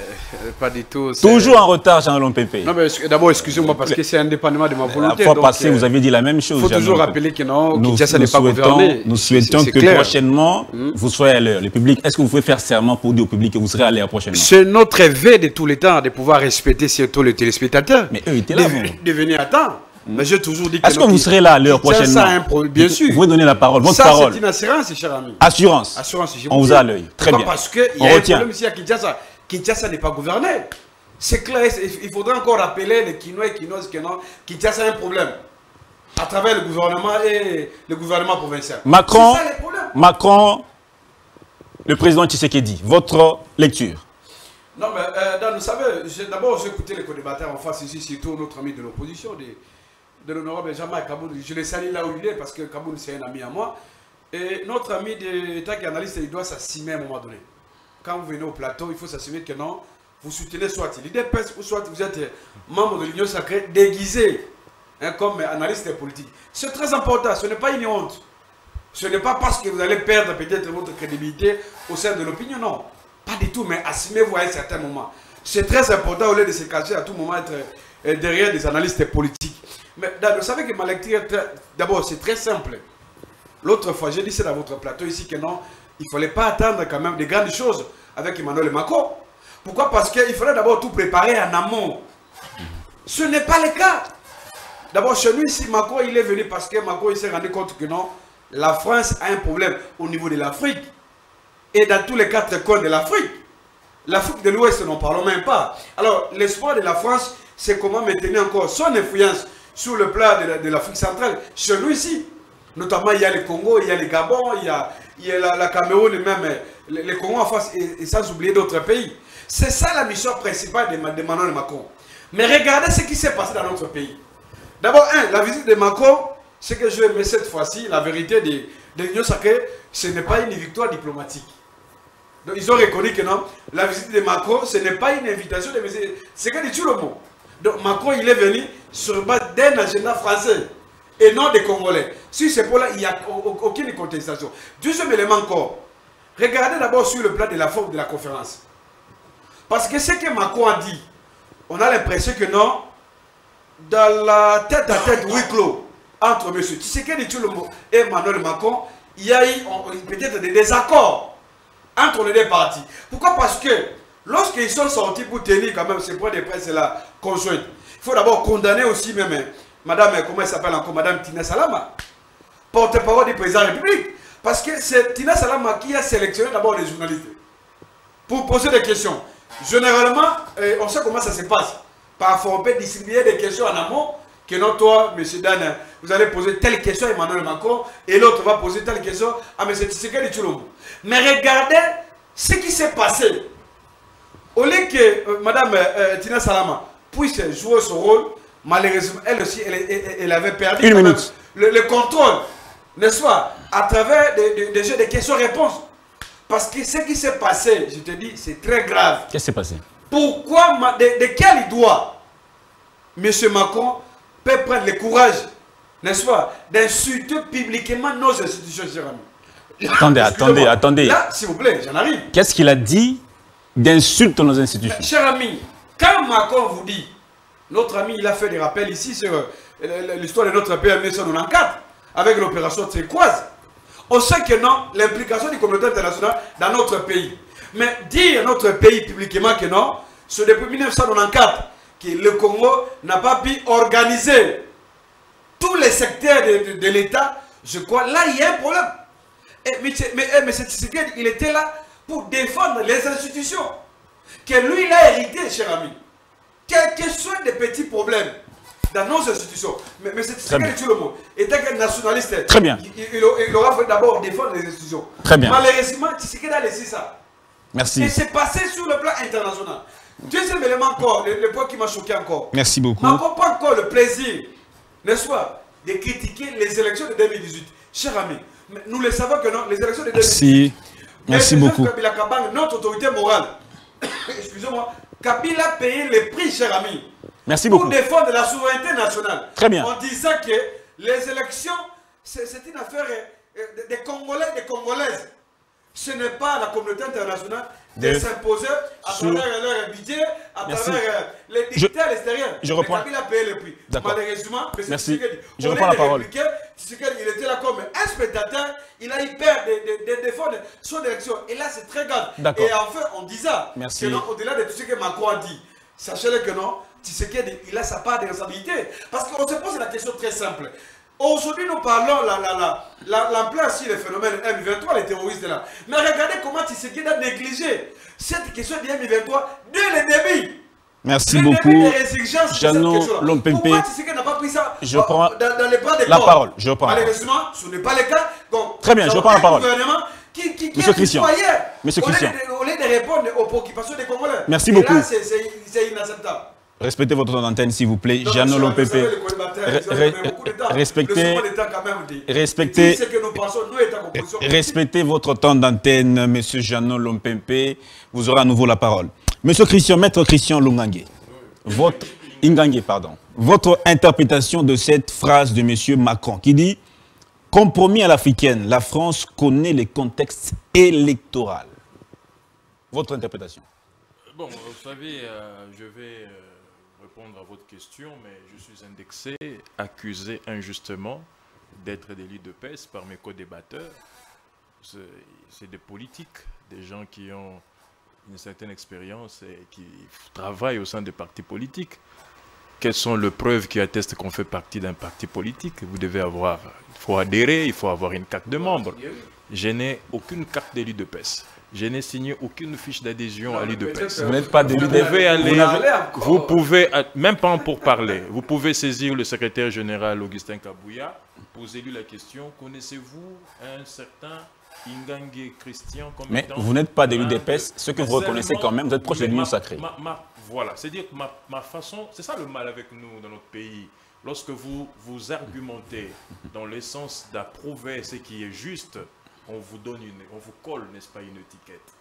pas du tout. Toujours en retard, Jeannot Lompimpé. Non, mais d'abord, excusez-moi parce que c'est indépendamment de ma volonté. La fois passée, vous avez dit la même chose. Il faut toujours rappeler que non, Kinshasa n'est pas gouverné. Nous souhaitons que prochainement, vous soyez à l'heure. Le public, est-ce que vous pouvez faire serment pour dire au public que vous serez à l'heure prochainement? C'est notre rêve de tous les temps de pouvoir respecter surtout les téléspectateurs. Mais eux étaient là. De venir à temps. Mais j'ai toujours dit que... Est-ce que vous serez là l'heure prochaine? Ça, un problème, bien sûr. Vous donnez la parole, votre parole. Ça, c'est une assurance, cher ami. Assurance. Assurance. On vous a à l'œil. Très bien. Parce qu'il y a un problème ici à Kinshasa. Kinshasa n'est pas gouverné. C'est clair. Il faudrait encore rappeler les Kinois et Kinoises que non, Kinshasa a un problème. À travers le gouvernement et le gouvernement provincial. Macron, ça, Macron, le président Tshisekedi, votre lecture. Non, mais vous savez, d'abord j'ai écouté les co-débatteurs en face ici, surtout notre ami de l'opposition, de l'honorable Jean-Marc Kabund. Je les salue là où il est parce que Kabund c'est un ami à moi. Et notre ami de tant qu'analyste, il doit s'assumer à un moment donné. Quand vous venez au plateau, il faut s'assumer que non, vous soutenez soit l'UDPS ou soit vous êtes membre de l'Union sacrée déguisé. Hein, comme analyste politique. C'est très important, ce n'est pas une honte. Ce n'est pas parce que vous allez perdre peut-être votre crédibilité au sein de l'opinion, non. Pas du tout, mais assumez-vous à un certain moment. C'est très important au lieu de se cacher à tout moment être derrière des analystes politiques. Mais vous savez que ma lecture, d'abord c'est très simple. L'autre fois, j'ai dit c'est dans votre plateau ici que non, il ne fallait pas attendre quand même des grandes choses avec Emmanuel Macron. Pourquoi? Parce qu'il fallait d'abord tout préparer en amont. Ce n'est pas le cas. D'abord, chez lui, si Macron, il est venu parce que Macron, il s'est rendu compte que non, la France a un problème au niveau de l'Afrique. Et dans tous les quatre coins de l'Afrique. L'Afrique de l'Ouest, n'en parlons même pas. Alors, l'espoir de la France, c'est comment maintenir encore son influence sur le plan de l'Afrique centrale. Chez lui, ici, notamment, il y a le Congo, il y a le Gabon, il y a la Cameroun, même le Congo en face, et sans oublier d'autres pays. C'est ça la mission principale de Emmanuel Macron. Mais regardez ce qui s'est passé dans notre pays. D'abord, la visite de Macron, ce que je mets cette fois-ci, la vérité de l'Union sacrée, ce n'est pas une victoire diplomatique. Donc, ils ont reconnu que non, la visite de Macron, ce n'est pas une invitation de visite. C'est que dit tout le monde. Donc, Macron, il est venu sur base d'un agenda français et non des Congolais. Sur ce point-là, il n'y a aucune contestation. Deuxième élément encore, regardez d'abord sur le plan de la forme de la conférence. Parce que ce que Macron a dit, on a l'impression que non, dans la tête à tête huis clos entre M. Tshisekedi et Emmanuel Macron, il y a eu peut-être des désaccords entre les deux parties. Pourquoi? Parce que lorsqu'ils sont sortis pour tenir quand même ces points de presse là conjoints, il faut d'abord condamner aussi même Madame, comment elle s'appelle encore, Madame Tina Salama, porte-parole du président de la République, parce que c'est Tina Salama qui a sélectionné d'abord les journalistes pour poser des questions. Généralement, on sait comment ça se passe. Parfois, on peut distribuer des questions en amont, que non, toi, M. Dan, vous allez poser telle question à Emmanuel Macron, et l'autre va poser telle question à M. Tshisekedi Tshilombo. Mais regardez ce qui s'est passé. Au lieu que Mme Tina Salama puisse jouer son rôle, malheureusement, elle aussi, elle avait perdu le contrôle, n'est-ce pas, à travers des jeux de questions-réponses. Parce que ce qui s'est passé, je te dis, c'est très grave. Qu'est-ce qui s'est passé? Pourquoi, de quel droit M. Macron peut prendre le courage, n'est-ce pas, d'insulter publiquement nos institutions, chers amis? Attendez, attendez, attendez. Là, s'il vous plaît, j'en arrive. Qu'est-ce qu'il a dit d'insulter nos institutions? Chers amis, quand Macron vous dit, notre ami, il a fait des rappels ici sur l'histoire de notre pays en 1994, avec l'opération Turquoise, on sait que non, l'implication du communauté internationale dans notre pays. Mais dire à notre pays publiquement que non, c'est depuis 1994 que le Congo n'a pas pu organiser tous les secteurs de l'État. Je crois là, il y a un problème. Mais cette sécurité, il était là pour défendre les institutions que lui, il a hérité, cher ami. Quels que soient des petits problèmes dans nos institutions, mais cette sécurité, tout le monde, étant qu'un nationaliste, très bien. Il aura fait d'abord défendre les institutions. Très bien. Malheureusement, Tshisekedi a laissé ça. Merci. Et c'est passé sur le plan international. Deuxième élément encore, le point qui m'a choqué encore. Merci beaucoup. On comprend encore le plaisir, n'est-ce pas, de critiquer les élections de 2018. Chers amis, nous le savons que non, les élections de 2018. Merci beaucoup. Kabila Kabang, notre autorité morale, excusez-moi, Kabila a payé le prix, chers amis. Merci beaucoup. Pour défendre la souveraineté nationale. Très bien. En disant que les élections, c'est une affaire des Congolais et des Congolaises. Ce n'est pas à la communauté internationale de s'imposer à travers leur budget, à travers les dictateurs extérieurs. Je reprends. Kabila a payé le prix. Malheureusement, merci. Je reprends la parole. Il était là comme un spectateur, il a eu peur de défendre son élection. Et là, c'est très grave. Et enfin, on dit ça. Merci. Au-delà de tout ce que Macron a dit, sachez-le que non, Tshisekedi, il a sa part de responsabilité. Parce qu'on se pose la question très simple. Aujourd'hui, nous parlons l'ampleur sur le phénomène M23, les terroristes là. Mais regardez comment Tshisekedi a négligé cette question de M23 dès le début. Merci beaucoup, Jeannot Lompimpé. Je prends la parole. Malheureusement, ce n'est pas le cas. Donc, très bien, je prends la parole. Monsieur Christian, au lieu de répondre aux préoccupations des Congolais. Merci beaucoup. C'est inacceptable. Respectez votre temps d'antenne, s'il vous plaît. Jeannot Lompimpé. Respectez votre temps d'antenne, monsieur Jeannot Lompimpé. Vous aurez à nouveau la parole. Monsieur Christian, maître Christian Ngangé, votre interprétation de cette phrase de monsieur Macron qui dit « Compromis à l'africaine, la France connaît le contexte électoral ». Votre interprétation. Bon, vous savez, je vais répondre à votre question, mais je suis indexé, accusé injustement d'être délit de peste par mes co-débatteurs. C'est des politiques, des gens qui ont une certaine expérience et qui travaillent au sein des partis politiques. Quelles sont les preuves qui attestent qu'on fait partie d'un parti politique? Vous devez avoir, il faut adhérer, il faut avoir une carte de membre. Je n'ai aucune carte d'élu de PES. Je n'ai signé aucune fiche d'adhésion à l'UDPS. Vous n'êtes pas d'élu de PES. Vous pouvez, même pas en pourparler, vous pouvez saisir le secrétaire général Augustin Kabouya, posez-lui la question, connaissez-vous un certain Ngangé Christian comme mais étant, vous n'êtes pas d'élu d'EPS, ce que vous reconnaissez quand même, vous êtes proche de l'Union sacrée. Voilà, c'est-à-dire que ma façon, c'est ça le mal avec nous dans notre pays. Lorsque vous argumentez dans le sens d'approuver ce qui est juste, on vous donne on vous colle, n'est-ce pas, une étiquette.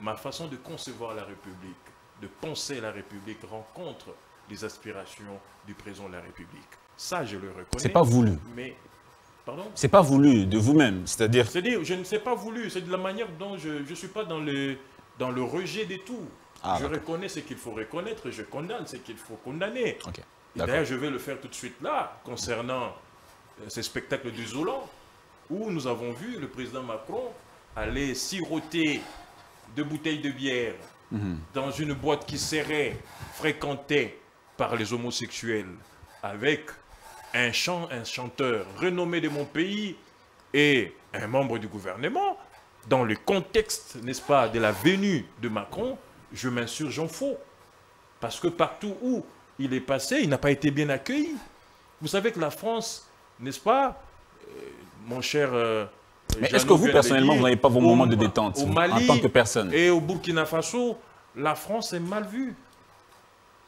Ma façon de concevoir la République, de penser la République, rencontre les aspirations du président de la République. Ça, je le reconnais. C'est pas voulu. Mais c'est pas voulu de vous-même, c'est-à-dire... C'est-à-dire, je ne sais pas voulu, c'est de la manière dont je ne suis pas dans le rejet des tout. Ah, je reconnais ce qu'il faut reconnaître et je condamne ce qu'il faut condamner. Okay. D'ailleurs, je vais le faire tout de suite là, concernant ces spectacles désolants, où nous avons vu le président Macron aller siroter 2 bouteilles de bière dans une boîte qui serait fréquentée par les homosexuels avec... un chanteur renommé de mon pays et un membre du gouvernement, dans le contexte, n'est-ce pas, de la venue de Macron, je m'insurge en faux. Parce que partout où il est passé, il n'a pas été bien accueilli. Vous savez que la France, n'est-ce pas, mon cher... mais est-ce que vous, personnellement, vous n'avez pas vos moments de détente au Mali, en tant que personne? Et au Burkina Faso, la France est mal vue.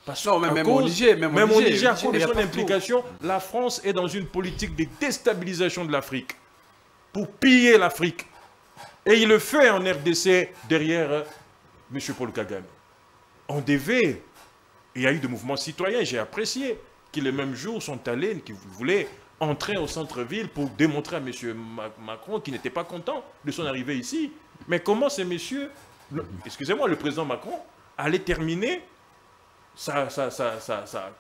Parce non, mais même au Niger, à cause de son implication, la France est dans une politique de déstabilisation de l'Afrique, pour piller l'Afrique. Et il le fait en RDC derrière M. Paul Kagame. On devait, il y a eu des mouvements citoyens, j'ai apprécié, qui le même jour sont allés, qui voulaient entrer au centre-ville pour démontrer à M. Macron qu'il n'était pas content de son arrivée ici. Mais comment ces messieurs, excusez-moi, le président Macron allait terminer... Ça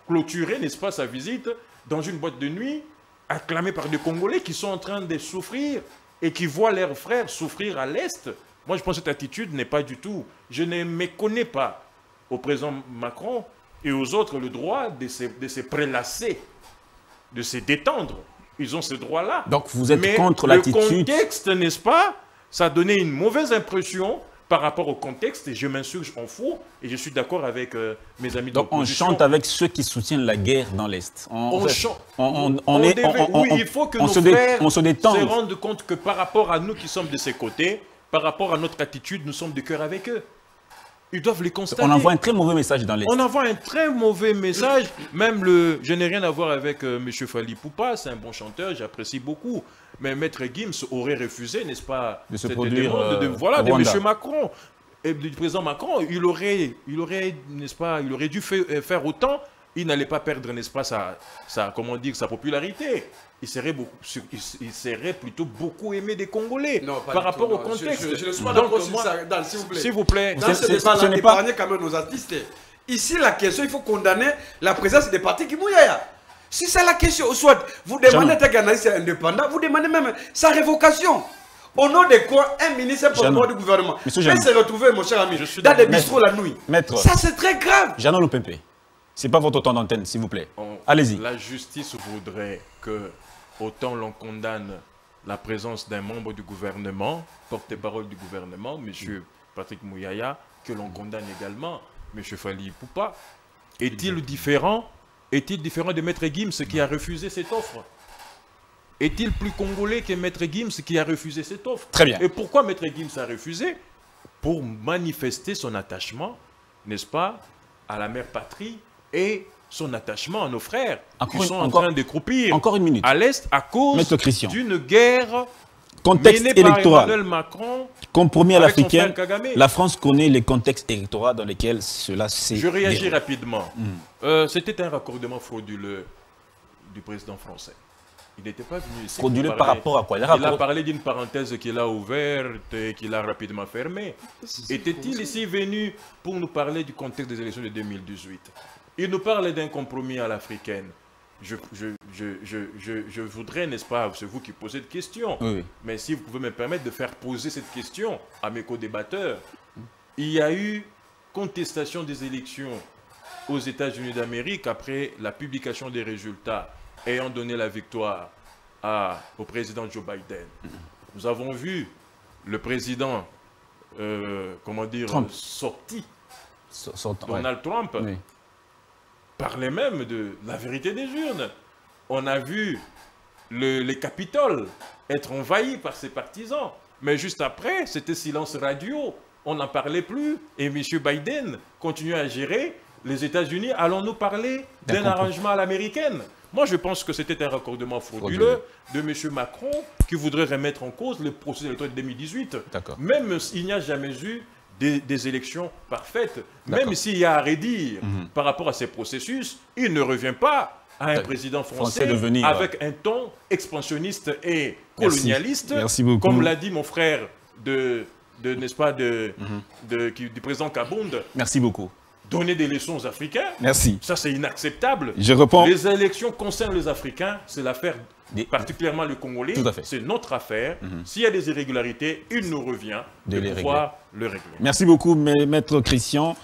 clôturait, n'est-ce pas, sa visite dans une boîte de nuit acclamée par des Congolais qui sont en train de souffrir et qui voient leurs frères souffrir à l'Est. Moi, je pense que cette attitude n'est pas du tout... Je ne méconnais pas au président Macron et aux autres le droit de se prélasser, de se détendre. Ils ont ce droit-là. Donc, vous êtes contre l'attitude... Mais le contexte, n'est-ce pas, ça donnait une mauvaise impression... Par rapport au contexte, je m'insurge en faux et je suis d'accord avec mes amis. Donc on chante avec ceux qui soutiennent la guerre dans l'Est. Il faut que nos frères se rendent compte que par rapport à nous qui sommes de ces côtés, par rapport à notre attitude, nous sommes de cœur avec eux. Ils doivent les constater. On envoie un très mauvais message dans l'Est. On envoie un très mauvais message. Même le... Je n'ai rien à voir avec M. Fally Ipupa, c'est un bon chanteur, j'apprécie beaucoup. Mais Maître Gims aurait refusé, n'est-ce pas, de se produire de M. Macron, et du président Macron. Il aurait n'est-ce pas, il aurait dû faire autant. Il n'allait pas perdre, n'est-ce pas, comment dire, sa popularité. Il serait plutôt beaucoup aimé des Congolais par rapport au contexte. Je le suis d'accord sur ça, s'il vous plaît. S'il vous plaît. Dans ce débat-là, épargnez quand même nos artistes. Ici, la question, il faut condamner la présence des partis qui Muyaya. Si c'est la question, soit vous demandez un analyste indépendant, vous demandez même sa révocation. Au nom de quoi un ministre porte-parole du gouvernement peut se retrouver, mon cher ami, dans des bistrots la nuit. Ça, c'est très grave. Jeannot Lompimpé, Ce n'est pas votre temps d'antenne, s'il vous plaît. Allez-y. La justice voudrait que, autant l'on condamne la présence d'un membre du gouvernement, porte-parole du gouvernement, M. Patrick Muyaya, que l'on condamne également, M. Fally Ipupa. Est-il différent? Est-il différent de Maître Gims qui a refusé cette offre? Est-il plus congolais que Maître Gims qui a refusé cette offre? Très bien. Et pourquoi Maître Gims a refusé? Pour manifester son attachement, n'est-ce pas, à la mère patrie et son attachement à nos frères qui sont en train de croupir à l'Est à cause d'une guerre menée par Emmanuel Macron. Compromis à l'africaine, la France connaît les contextes électoraux dans lesquels cela s'est... Je réagis rapidement. C'était un raccordement frauduleux du président français. Il n'était pas venu ici. Frauduleux par rapport à quoi? Il a parlé d'une parenthèse qu'il a ouverte et qu'il a rapidement fermée. Était-il ici venu pour nous parler du contexte des élections de 2018? Il nous parle d'un compromis à l'africaine. Je voudrais, n'est-ce pas, c'est vous qui posez cette question, mais si vous pouvez me permettre de faire poser cette question à mes co-débatteurs. Il y a eu contestation des élections aux États-Unis d'Amérique après la publication des résultats ayant donné la victoire au président Joe Biden. Nous avons vu le président, comment dire, sorti, Donald Trump, parlait même de la vérité des urnes. On a vu les Capitoles être envahis par ses partisans. Mais juste après, c'était silence radio. On n'en parlait plus. Et M. Biden continue à gérer les États-Unis. Allons-nous parler d'un arrangement à l'américaine? Moi, je pense que c'était un raccordement frauduleux de M. Macron qui voudrait remettre en cause le processus électoral de 2018. Même s'il n'y a jamais eu des élections parfaites, même s'il y a à redire par rapport à ces processus, il ne revient pas à un président français devenir, avec un ton expansionniste et colonialiste, comme l'a dit mon frère du président Kabund. Merci beaucoup. Donner des leçons aux Africains, ça c'est inacceptable. Je réponds. Les élections concernent les Africains, c'est l'affaire particulièrement le Congolais, c'est notre affaire. S'il y a des irrégularités, il nous revient de pouvoir le régler. Merci beaucoup, Maître Christian.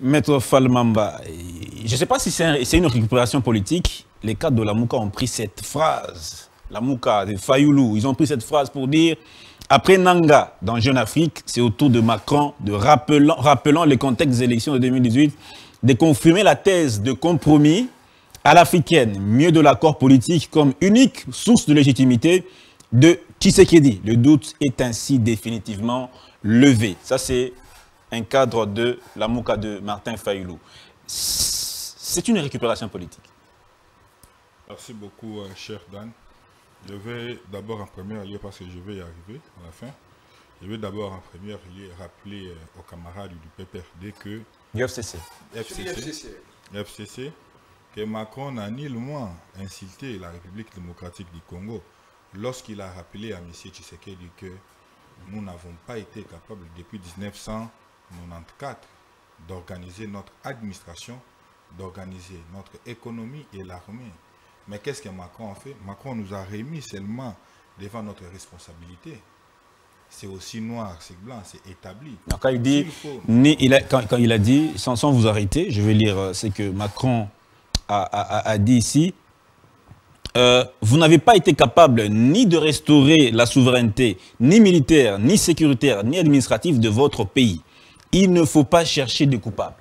Maître Falmamba, je ne sais pas si c'est une récupération politique. Les cadres de la Mouka ont pris cette phrase. La Mouka, de Fayulu, ils ont pris cette phrase pour dire après Nanga, dans Jeune Afrique, c'est au tour de Macron de rappelant le contexte des élections de 2018, de confirmer la thèse de compromis à l'africaine, mieux de l'accord politique comme unique source de légitimité de Tshisekedi. Le doute est ainsi définitivement levé. Ça, c'est un cadre de la Mouka de Martin Fayulu. C'est une récupération politique. Merci beaucoup, cher Dan. Je vais d'abord en première lieu, parce que je vais y arriver à la fin, je vais d'abord en première lieu rappeler aux camarades du PPRD que... FCC, que Macron n'a ni le moins insulté la République démocratique du Congo lorsqu'il a rappelé à M. Tshisekedi que nous n'avons pas été capables depuis 1994 d'organiser notre administration, d'organiser notre économie et l'armée. Mais qu'est-ce que Macron a fait? Macron nous a remis seulement devant notre responsabilité. C'est aussi noir, c'est blanc, c'est établi. Alors quand il dit, quand il a dit, sans vous arrêter, je vais lire ce que Macron a dit ici. Vous n'avez pas été capable ni de restaurer la souveraineté, ni militaire, ni sécuritaire, ni administrative de votre pays. Il ne faut pas chercher de coupables.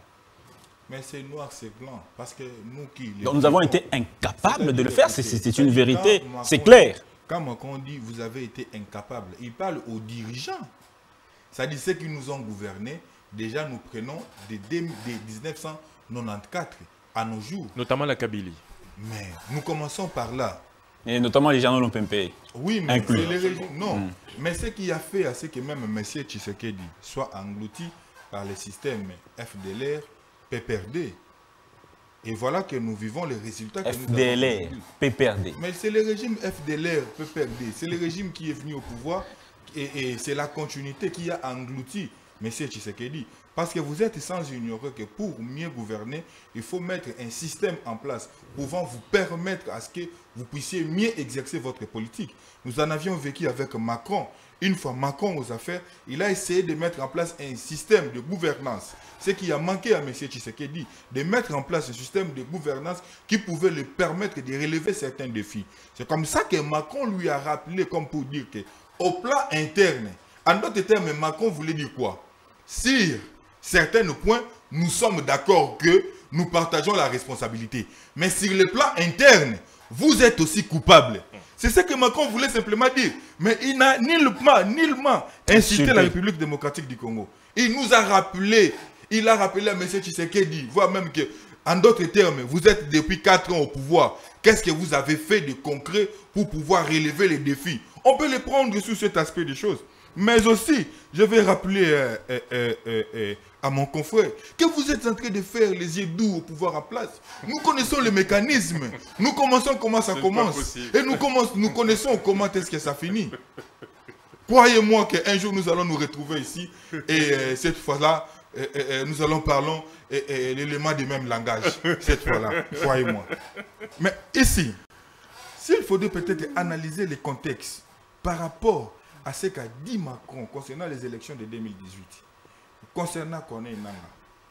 Mais c'est noir, c'est blanc, parce que nous qui... Donc nous avons été incapables de le faire, c'est une vérité, c'est clair. Quand Macron dit vous avez été incapables, il parle aux dirigeants. C'est-à-dire ceux qui nous ont gouvernés, déjà nous prenons des 1994 à nos jours. Notamment la Kabylie. Mais nous commençons par là. Et notamment les Jeannot Lompimpé. Oui, mais c'est les régions. Non, mais ce qui a fait à ce que même M. Tshisekedi soit englouti par le système FDLR, PPRD. Et voilà que nous vivons les résultats que FDLR, nous avons. PPRD. Mais c'est le régime FDLR, PPRD. C'est le régime qui est venu au pouvoir et c'est la continuité qui a englouti Monsieur Tshisekedi. Parce que vous êtes sans ignorer que pour mieux gouverner, il faut mettre un système en place pouvant vous permettre à ce que vous puissiez mieux exercer votre politique. Nous en avions vécu avec Macron. Une fois Macron aux affaires, il a essayé de mettre en place un système de gouvernance. Ce qui a manqué à M. Tshisekedi, de mettre en place un système de gouvernance qui pouvait lui permettre de relever certains défis. C'est comme ça que Macron lui a rappelé, comme pour dire que, au plan interne, en d'autres termes, Macron voulait dire quoi? Sire, certains points, nous sommes d'accord que nous partageons la responsabilité. Mais sur le plan interne, vous êtes aussi coupable. C'est ce que Macron voulait simplement dire. Mais il n'a nullement incité la République démocratique du Congo. Il nous a rappelé, il a rappelé à M. Tshisekedi, voire même que, en d'autres termes, vous êtes depuis 4 ans au pouvoir. Qu'est-ce que vous avez fait de concret pour pouvoir relever les défis? On peut les prendre sous cet aspect des choses. Mais aussi, je vais rappeler à mon confrère que vous êtes en train de faire les yeux doux au pouvoir en place. Nous connaissons les mécanismes. Nous commençons comment ça commence. Et nous connaissons comment est-ce que ça finit. Croyez-moi qu'un jour, nous allons nous retrouver ici. Et cette fois-là, nous allons parler l'élément du même langage. Cette fois-là, croyez-moi. Mais ici, s'il faudrait peut-être analyser les contextes par rapport à ce qu'a dit Macron concernant les élections de 2018, concernant Koné Nanga.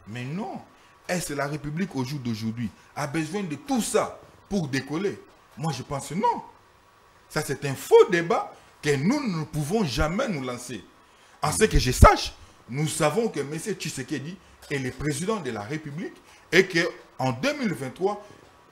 Mais non, est-ce la République au jour d'aujourd'hui a besoin de tout ça pour décoller? Moi je pense non. Ça c'est un faux débat que nous ne pouvons jamais nous lancer. En ce que je sache, nous savons que M. Tshisekedi est le président de la République et qu'en 2023,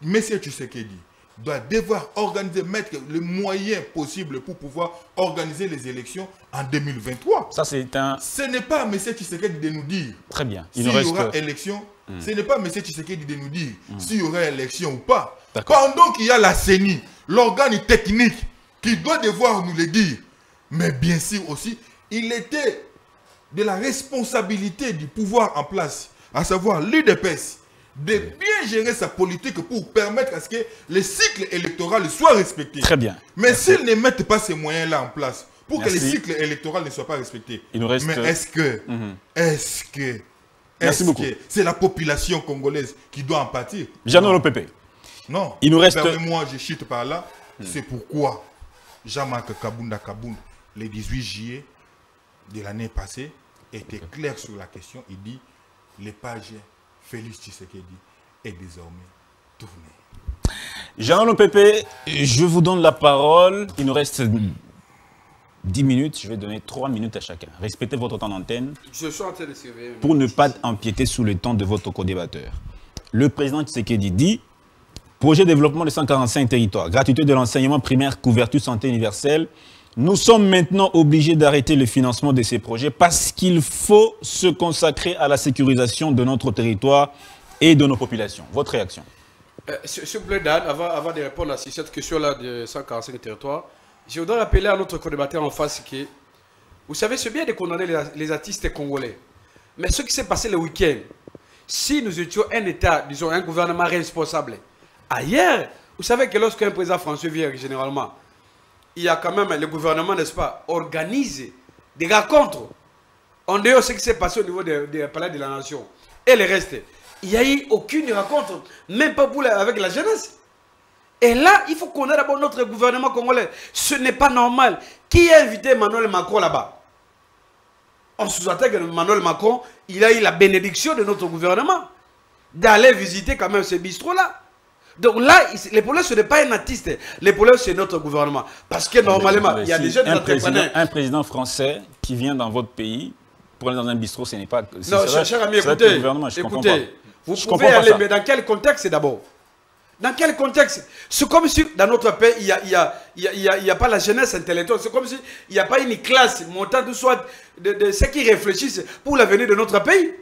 M. Tshisekedi doit devoir organiser, mettre les moyens possibles pour pouvoir organiser les élections en 2023. Ça, c'est un... Ce n'est pas M. Tshisekedi de nous dire très bien. S'il y aura élection. Ce n'est pas M. Tshisekedi de nous dire s'il y aura élection ou pas. Pendant qu'il y a la CENI, l'organe technique, qui doit devoir nous le dire. Mais bien sûr aussi, il était de la responsabilité du pouvoir en place, à savoir l'UDPS, de bien gérer sa politique pour permettre à ce que le cycle électoral soit respecté. Très bien. Mais s'ils ne mettent pas ces moyens-là en place pour que le cycle électoral ne soit pas respecté, il nous reste... mais est-ce que c'est la population congolaise qui doit en pâtir? Jeannot Lompimpé. Non. Il nous reste... Permets-moi, je chute par là. C'est pourquoi Jean-Marc Kabund, le 18 juillet de l'année passée, était clair sur la question. Il dit les pages Félix Tshisekedi est désormais tourné. Jeannot Lompimpé, je vous donne la parole. Il nous reste 10 minutes. Je vais donner 3 minutes à chacun. Respectez votre temps d'antenne pour ne pas empiéter sur le temps de votre co-débatteur. Le président Tshisekedi dit projet de développement de 145 territoires, gratuité de l'enseignement primaire, couverture santé universelle. Nous sommes maintenant obligés d'arrêter le financement de ces projets parce qu'il faut se consacrer à la sécurisation de notre territoire et de nos populations. Votre réaction? Monsieur Blédan, avant de répondre à cette question-là de 145 territoires, je voudrais rappeler à notre co-débatteur en face que, vous savez, c'est bien de condamner les artistes congolais, mais ce qui s'est passé le week-end, si nous étions un État, disons un gouvernement responsable, ailleurs, vous savez que lorsqu'un président français vient généralement, il y a quand même le gouvernement, n'est-ce pas, organise des rencontres en dehors de ce qui s'est passé au niveau des palais de la nation. Et le reste, il n'y a eu aucune rencontre, même pas pour avec la jeunesse. Et là, il faut qu'on ait d'abord notre gouvernement congolais. Ce n'est pas normal. Qui a invité Emmanuel Macron là-bas? On sous-entend que Emmanuel Macron, il a eu la bénédiction de notre gouvernement d'aller visiter quand même ce bistrot-là. Donc là, le problème, ce n'est pas un artiste. Le problème, c'est notre gouvernement. Parce que normalement, il y a déjà des entrepreneurs. Un président français qui vient dans votre pays, pour aller dans un bistrot, ce n'est pas... Non, cher ami, écoutez, vous pouvez aller, mais dans quel contexte d'abord? Dans quel contexte? C'est comme si dans notre pays, il n'y a pas la jeunesse intellectuelle. C'est comme s'il n'y a pas une classe montante de ceux qui réfléchissent pour l'avenir de notre pays.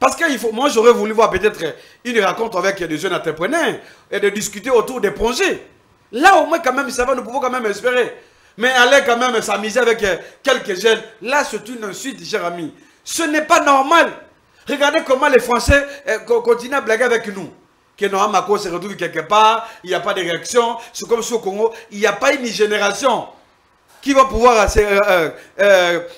Parce que moi, j'aurais voulu voir peut-être une rencontre avec des jeunes entrepreneurs et de discuter autour des projets. Là, au moins, quand même, ça va, nous pouvons quand même espérer. Mais aller quand même s'amuser avec quelques jeunes, là, c'est une insulte, cher ami. Ce n'est pas normal. Regardez comment les Français continuent à blaguer avec nous. Que Noam Macron se retrouve quelque part, il n'y a pas de réaction. C'est comme si au Congo, il n'y a pas une génération qui va pouvoir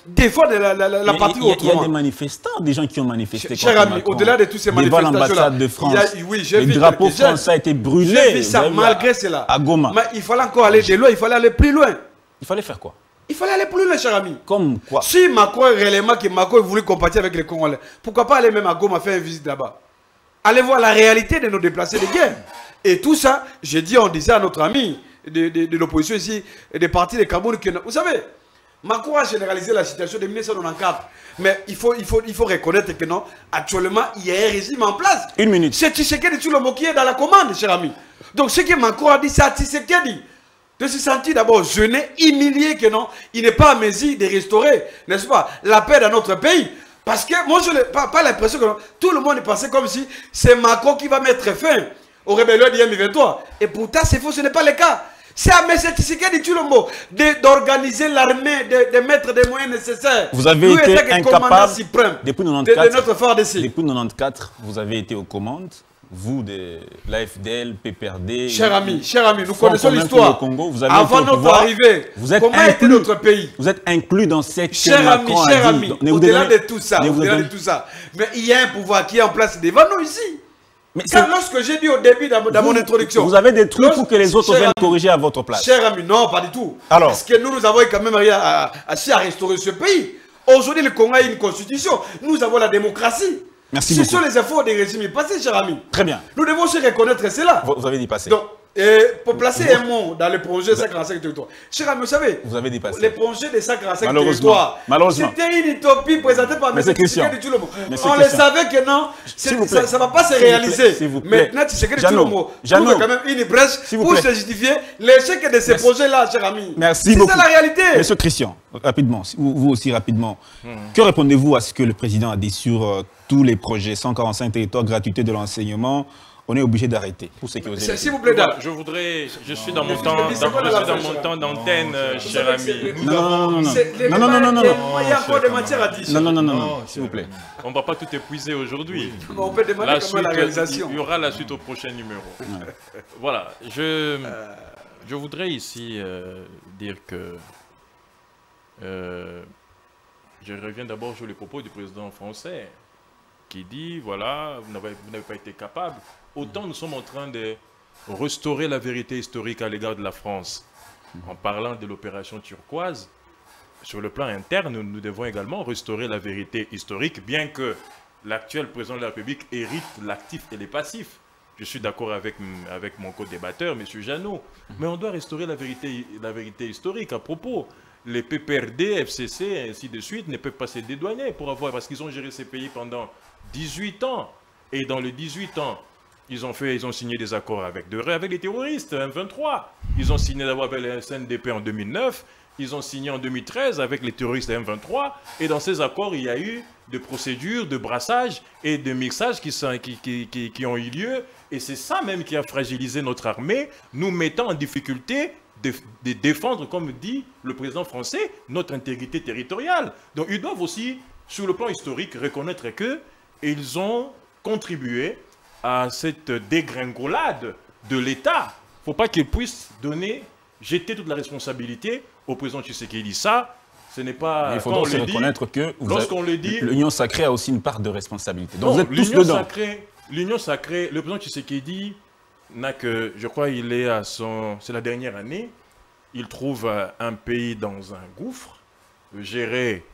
défendre la partie autrement. Il y a des manifestants, des gens qui ont manifesté. Cher ami, au-delà de tous ces manifestations, l'ambassade de France, le drapeau français a été brûlé. J'ai vu ça malgré cela. À Goma. Mais il fallait encore aller de loin, il fallait aller plus loin. Il fallait faire quoi? Il fallait aller plus loin, cher ami. Comme quoi? Si Macron réellement que Macron voulait compatir avec les Congolais, pourquoi pas aller même à Goma faire une visite là-bas? Allez voir la réalité de nos déplacés de guerre. Et tout ça, j'ai dit, on disait à notre ami de l'opposition ici, des partis de Kaboul, que vous savez, Macron a généralisé la situation de 1994. Mais il faut reconnaître que non, actuellement, il y a un régime en place. Une minute. C'est Tshisekedi tout le monde qui est dans la commande, cher ami. Donc ce que Macron a dit, c'est à Tshisekedi de se sentir d'abord gêné, humilié, que non, il n'est pas à mesure de restaurer, n'est-ce pas, la paix dans notre pays. Parce que moi, je n'ai pas l'impression que non, tout le monde pensait comme si c'est Macron qui va mettre fin aux rébellions du M23. Et pourtant, c'est faux, ce n'est pas le cas. C'est à M. Tshisekedi Tshilombo d'organiser l'armée, de mettre des moyens nécessaires. Vous avez été incapable, depuis 1994, de notre FARDC. Depuis 1994, vous avez été aux commandes, vous, de l'AFDL, PPRD. Cher ami, nous connaissons l'histoire. Avant notre arrivée, comment était notre pays? Vous êtes inclus dans cette... Cher ami, au-delà de tout ça, mais il y a un pouvoir qui est en place devant nous ici. Mais car lorsque j'ai dit au début dans mon introduction... Vous avez des trucs pour que les autres viennent corriger à votre place. Cher ami, non, pas du tout. Alors, parce que nous avons quand même à restaurer ce pays. Aujourd'hui, le Congo a une constitution. Nous avons la démocratie. Merci beaucoup. Ce sont les efforts des régimes passés, cher ami. Très bien. Nous devons se reconnaître cela. Vous avez dit passé. Donc, pour placer un mot dans le projet de 145 territoires. Cher ami, vous savez, vous avez dépassé. Le projet de 145 territoires, c'était une utopie présentée par M. Tshisekedi Tshilombo. On le savait que non, ça ne va pas se réaliser. Maintenant, Tshisekedi Tshilombo trouve quand même une brèche pour se justifier l'échec de ces projets-là, cher ami. Merci beaucoup. C'est ça la réalité. Monsieur Christian, rapidement, vous aussi rapidement, que répondez-vous à ce que le président a dit sur tous les projets 145 territoires, gratuité de l'enseignement? On est obligé d'arrêter. S'il vous plaît, dame. Je voudrais... Je suis dans mon temps d'antenne, cher ami. Non. Il y a encore des matières à dire. Non, s'il vous plaît. On ne va pas tout épuiser aujourd'hui. On peut demander comment la réalisation. Il y aura la suite au prochain numéro. Voilà. Je voudrais ici dire que... Je reviens d'abord sur les propos du président français qui dit, voilà, vous n'avez pas été capable... Autant nous sommes en train de restaurer la vérité historique à l'égard de la France. En parlant de l'opération turquoise, sur le plan interne, nous devons également restaurer la vérité historique, bien que l'actuel président de la République hérite l'actif et les passifs. Je suis d'accord avec mon co-débatteur, M. Jeannot. Mais on doit restaurer la vérité historique à propos. Les PPRD, FCC, et ainsi de suite, ne peuvent pas se dédouaner parce qu'ils ont géré ces pays pendant 18 ans. Et dans les 18 ans, ils ont signé des accords avec les terroristes, M23. Ils ont signé d'abord avec les SNDP en 2009. Ils ont signé en 2013 avec les terroristes M23. Et dans ces accords, il y a eu des procédures de brassage et de mixage qui ont eu lieu. Et c'est ça même qui a fragilisé notre armée, nous mettant en difficulté de défendre, comme dit le président français, notre intégrité territoriale. Donc ils doivent aussi, sur le plan historique, reconnaître qu'ils ont contribué à cette dégringolade de l'État. Il ne faut pas qu'il puisse jeter toute la responsabilité au président Tshisekedi. Ça, ce n'est pas... Il faut donc reconnaître que l'Union sacrée a aussi une part de responsabilité. Donc vous êtes tous dedans. L'Union sacrée, le président Tshisekedi n'a que... Je crois qu'il est à son... C'est la dernière année. Il trouve un pays dans un gouffre, géré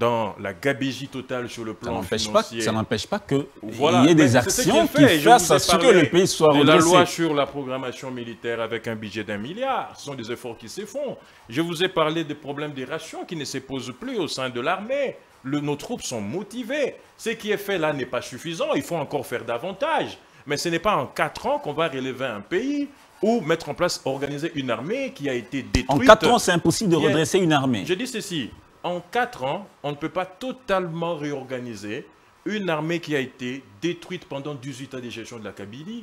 dans la gabegie totale sur le plan financier. Ça n'empêche pas qu'il y ait des actions qui fassent à ce que le pays soit redressé. La loi sur la programmation militaire avec un budget d'1 milliard, ce sont des efforts qui se font. Je vous ai parlé des problèmes des rations qui ne se posent plus au sein de l'armée. Nos troupes sont motivées. Ce qui est fait là n'est pas suffisant. Il faut encore faire davantage. Mais ce n'est pas en 4 ans qu'on va relever un pays ou mettre en place, organiser une armée qui a été détruite. En 4 ans, c'est impossible de redresser une armée. Je dis ceci. En 4 ans, on ne peut pas totalement réorganiser une armée qui a été détruite pendant 18 ans de gestion de la Kabylie.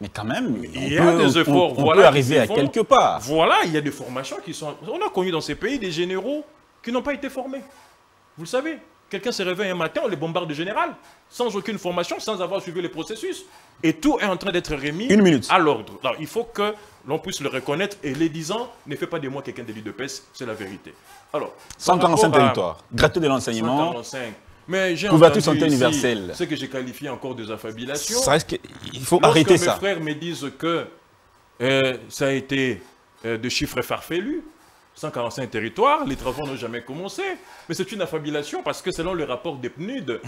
Mais quand même, on peut arriver à quelque part. Voilà, il y a des formations qui sont... On a connu dans ces pays des généraux qui n'ont pas été formés. Vous le savez. Quelqu'un se réveille un matin, on le bombarde de général, sans aucune formation, sans avoir suivi le processus. Et tout est en train d'être remis à l'ordre. Alors, il faut que l'on puisse le reconnaître et les disant, ne fait pas de moi quelqu'un de l'UDPS, c'est la vérité. Alors, 145 territoires, gratuit de l'enseignement, couverture santé universelle. Ce que j'ai qualifié encore des affabulations. Ça reste qu'il faut arrêter ça. Mes frères me disent que ça a été de chiffres farfelus. 145 territoires, les travaux n'ont jamais commencé. Mais c'est une affabulation parce que selon le rapport des PNUD,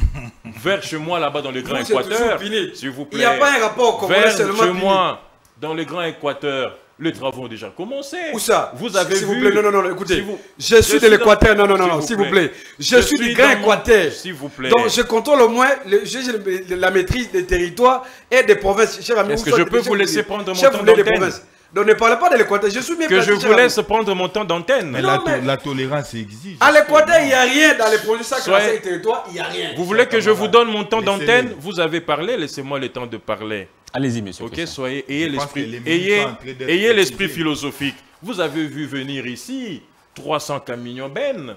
vers chez moi là-bas dans le Grand Équateur, s'il vous plaît, il n'y a pas un rapport vers chez moi dans le Grand Équateur, les travaux ont déjà commencé. Où ça? Vous avez vu? S'il vous plaît, non, écoutez, si vous, je suis de l'Équateur, non, s'il vous plaît. Je suis du Grand Équateur, s'il vous plaît. Donc je contrôle au moins la maîtrise des territoires et des provinces. Est-ce que je peux vous laisser prendre mon temps d'antenne? Donc ne parlez pas de l'Équateur, je suis bien placé. Que je vous laisse prendre mon temps d'antenne. Mais la tolérance exige. À l'Équateur, il n'y a rien dans les projets sacrés et territoires, il n'y a rien. Vous voulez que je vous donne mon temps d'antenne? Vous avez parlé, laissez-moi le temps de parler. Allez-y, monsieur. Ok, soyez, ayez l'esprit philosophique. Vous avez vu venir ici 300 camions bennes.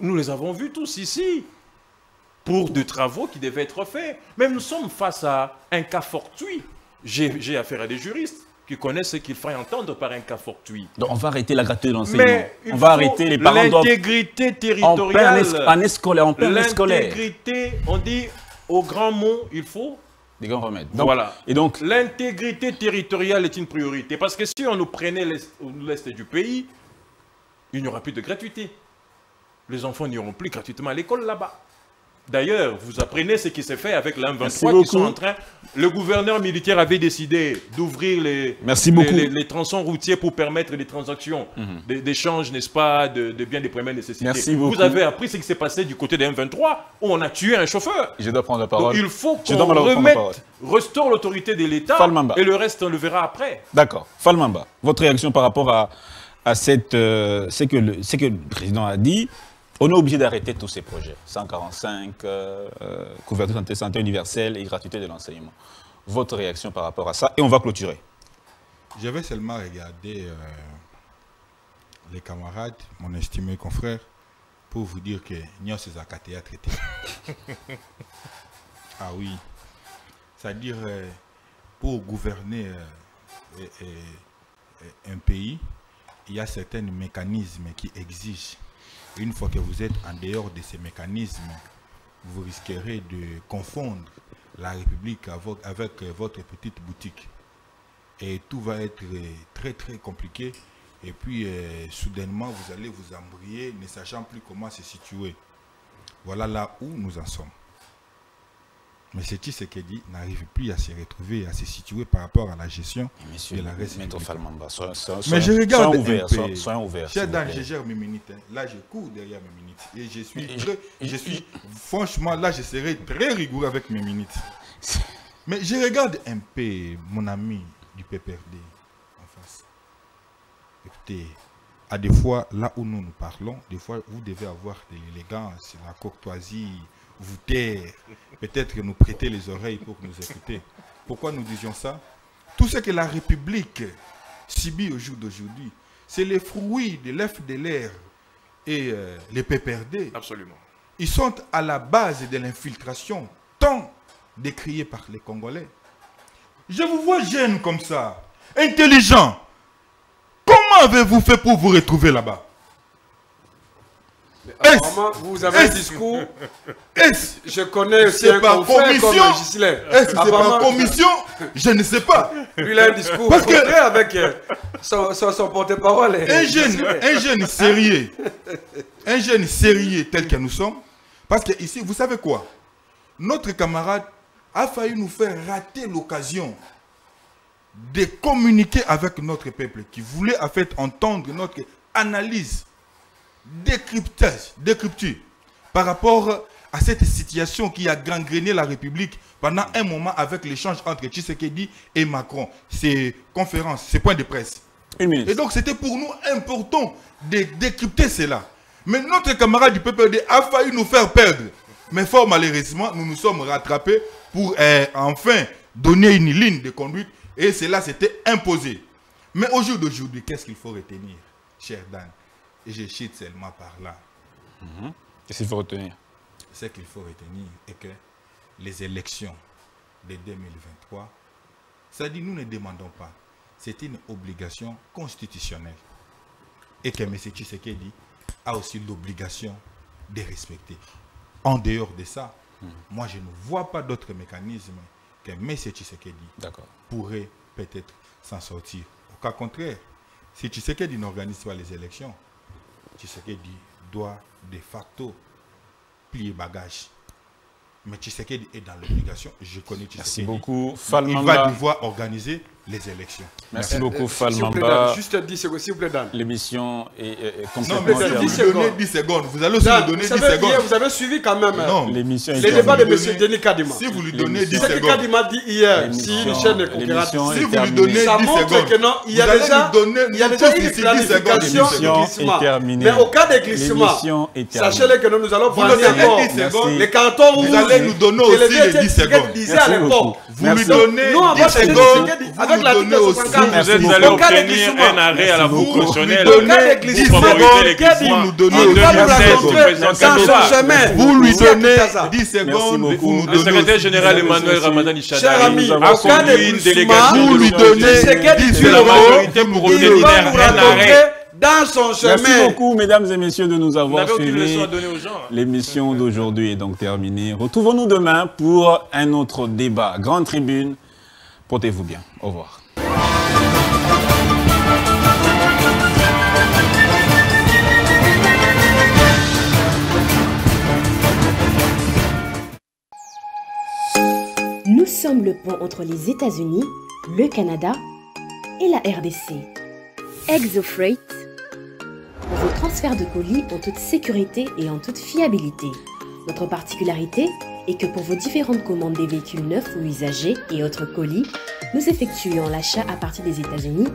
Nous les avons vus tous ici pour des travaux qui devaient être faits. Mais nous sommes face à un cas fortuit. J'ai affaire à des juristes qui connaissent ce qu'il faut entendre par un cas fortuit. Donc on va arrêter la gratuité de l'enseignement. On va arrêter les parents l'intégrité territoriale. En plein scolaire. L'intégrité, on dit au grand mot, il faut des grands remèdes. Donc, voilà. Et donc l'intégrité territoriale est une priorité. Parce que si on nous prenait l'est du pays, il n'y aura plus de gratuité. Les enfants n'iront plus gratuitement à l'école là-bas. D'ailleurs, vous apprenez ce qui s'est fait avec l'M23 qui sont en train... Le gouverneur militaire avait décidé d'ouvrir les tronçons routiers pour permettre des transactions, d'échanges, n'est-ce pas, de biens de première nécessité. Merci beaucoup. Vous avez appris ce qui s'est passé du côté des M23 où on a tué un chauffeur. Je dois prendre la parole. Donc, il faut qu'on restaure l'autorité de l'État et le reste, on le verra après. D'accord. Falmamba, votre réaction par rapport à cette, ce que le président a dit? On est obligé d'arrêter tous ces projets. 145, couverture de santé universelle et gratuité de l'enseignement. Votre réaction par rapport à ça? Et on va clôturer. J'avais seulement regardé les camarades, mon estimé confrère, pour vous dire que Nyon Sezakaté a traité. Ah oui. C'est-à-dire, pour gouverner un pays, il y a certains mécanismes qui exigent. Une fois que vous êtes en dehors de ces mécanismes, vous risquerez de confondre la République avec votre petite boutique. Et tout va être très très compliqué. Et puis soudainement, vous allez vous embrayer, ne sachant plus comment se situer. Voilà là où nous en sommes. Mais c'est Tshisekedi n'arrive plus à se retrouver, à se situer par rapport à la gestion de la République. Mais je regarde soyons ouverts. Je gère mes minutes. Là, je cours derrière mes minutes. Et franchement, là, je serai très rigoureux avec mes minutes. Mais je regarde un peu mon ami du PPRD en face. Écoutez, à des fois, là où nous parlons, des fois, vous devez avoir de l'élégance, la courtoisie, vous taire, peut-être nous prêter les oreilles pour nous écouter. Pourquoi nous disions ça? Tout ce que la République subit au jour d'aujourd'hui, c'est les fruits de l'FDLR et les PPRD. Absolument. Ils sont à la base de l'infiltration, tant décriée par les Congolais. Je vous vois jeune comme ça, intelligent. Comment avez-vous fait pour vous retrouver là-bas? Apparemment, vous avez un discours. Je connais aussi un confrère comme législaire. Est-ce que c'est par commission? Je ne sais pas. Il a un discours parce que avec son porte-parole. Un jeune sérieux. Un jeune sérieux tel que nous sommes. Parce que ici, vous savez quoi? Notre camarade a failli nous faire rater l'occasion de communiquer avec notre peuple qui voulait en fait entendre notre analyse. Décryptage par rapport à cette situation qui a gangréné la République pendant un moment avec l'échange entre Tshisekedi et Macron, ces conférences, ces points de presse. Et donc c'était pour nous important de décrypter cela. Mais notre camarade du PPRD a failli nous faire perdre. Mais fort malheureusement, nous nous sommes rattrapés pour enfin donner une ligne de conduite et cela s'était imposé. Mais au jour d'aujourd'hui, qu'est-ce qu'il faut retenir, cher Dan? Et je cite seulement par là. Qu'est-ce qu'il faut retenir? Ce qu'il faut retenir est que les élections de 2023, c'est-à-dire nous ne demandons pas, c'est une obligation constitutionnelle. Et que M. Tshisekedi a aussi l'obligation de respecter. En dehors de ça, moi je ne vois pas d'autres mécanismes que M. Tshisekedi pourrait peut-être s'en sortir. Au cas contraire, si Tshisekedi n'organise pas les élections, Tshisekedi doit de facto plier bagage. Mais Tshisekedi est dans l'obligation. Je connais Tshisekedi. Merci beaucoup, Falmamba. Il va devoir organiser les élections. Merci, beaucoup, Falmamba. Juste 10 secondes, s'il vous plaît, Dan. L'émission est complètement terminée. Non, mais vous me donnez 10 secondes. Vous allez aussi lui donner 10 secondes. Vous avez suivi quand même l'émission. Les débats de M. Denis Kadima. Si vous lui donnez 10 secondes. C'est ce que Kadima dit hier. Si une chaîne est coopérative. Si vous lui donnez 10 secondes. Ça montre que non, il y a déjà une planification de glissement. Mais au cas de glissement, sachez-le que nous allons prendre encore les cantons où vous allez nous donner aussi les 10 secondes. Vous lui donnez 10 secondes. Avec la donnée aussi, vous êtes allé obtenir un arrêt à la Cour constitutionnelle. Vous nous donnez 10 secondes. Vous lui donnez 10 secondes. Le secrétaire général Emmanuel Ramazani Shadary a conduit une délégation. Vous lui donnez 10 secondes pour obtenir un arrêt dans son chemin. Merci beaucoup, mesdames et messieurs, de nous avoir suivis. L'émission d'aujourd'hui est donc terminée. Retrouvons-nous demain pour un autre débat. Grande Tribune. Portez-vous bien. Au revoir. Nous sommes le pont entre les États-Unis, le Canada et la RDC. Exo Freight, pour vos transferts de colis en toute sécurité et en toute fiabilité. Notre particularité est que pour vos différentes commandes des véhicules neufs ou usagés et autres colis, nous effectuons l'achat à partir des États-Unis,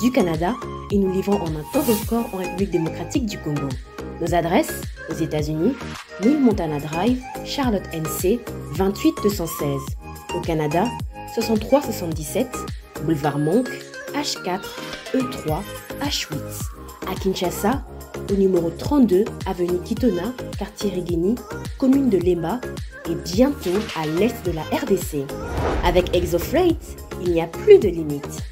du Canada et nous livrons en un temps record en République démocratique du Congo. Nos adresses aux États-Unis, 1000 Montana Drive, Charlotte NC, 28216. Au Canada, 6377, boulevard Monk, H4, E3, H8. À Kinshasa, au numéro 32, avenue Kitona, quartier Rigini, commune de Lemba, et bientôt à l'est de la RDC. Avec Exo Freight, il n'y a plus de limite.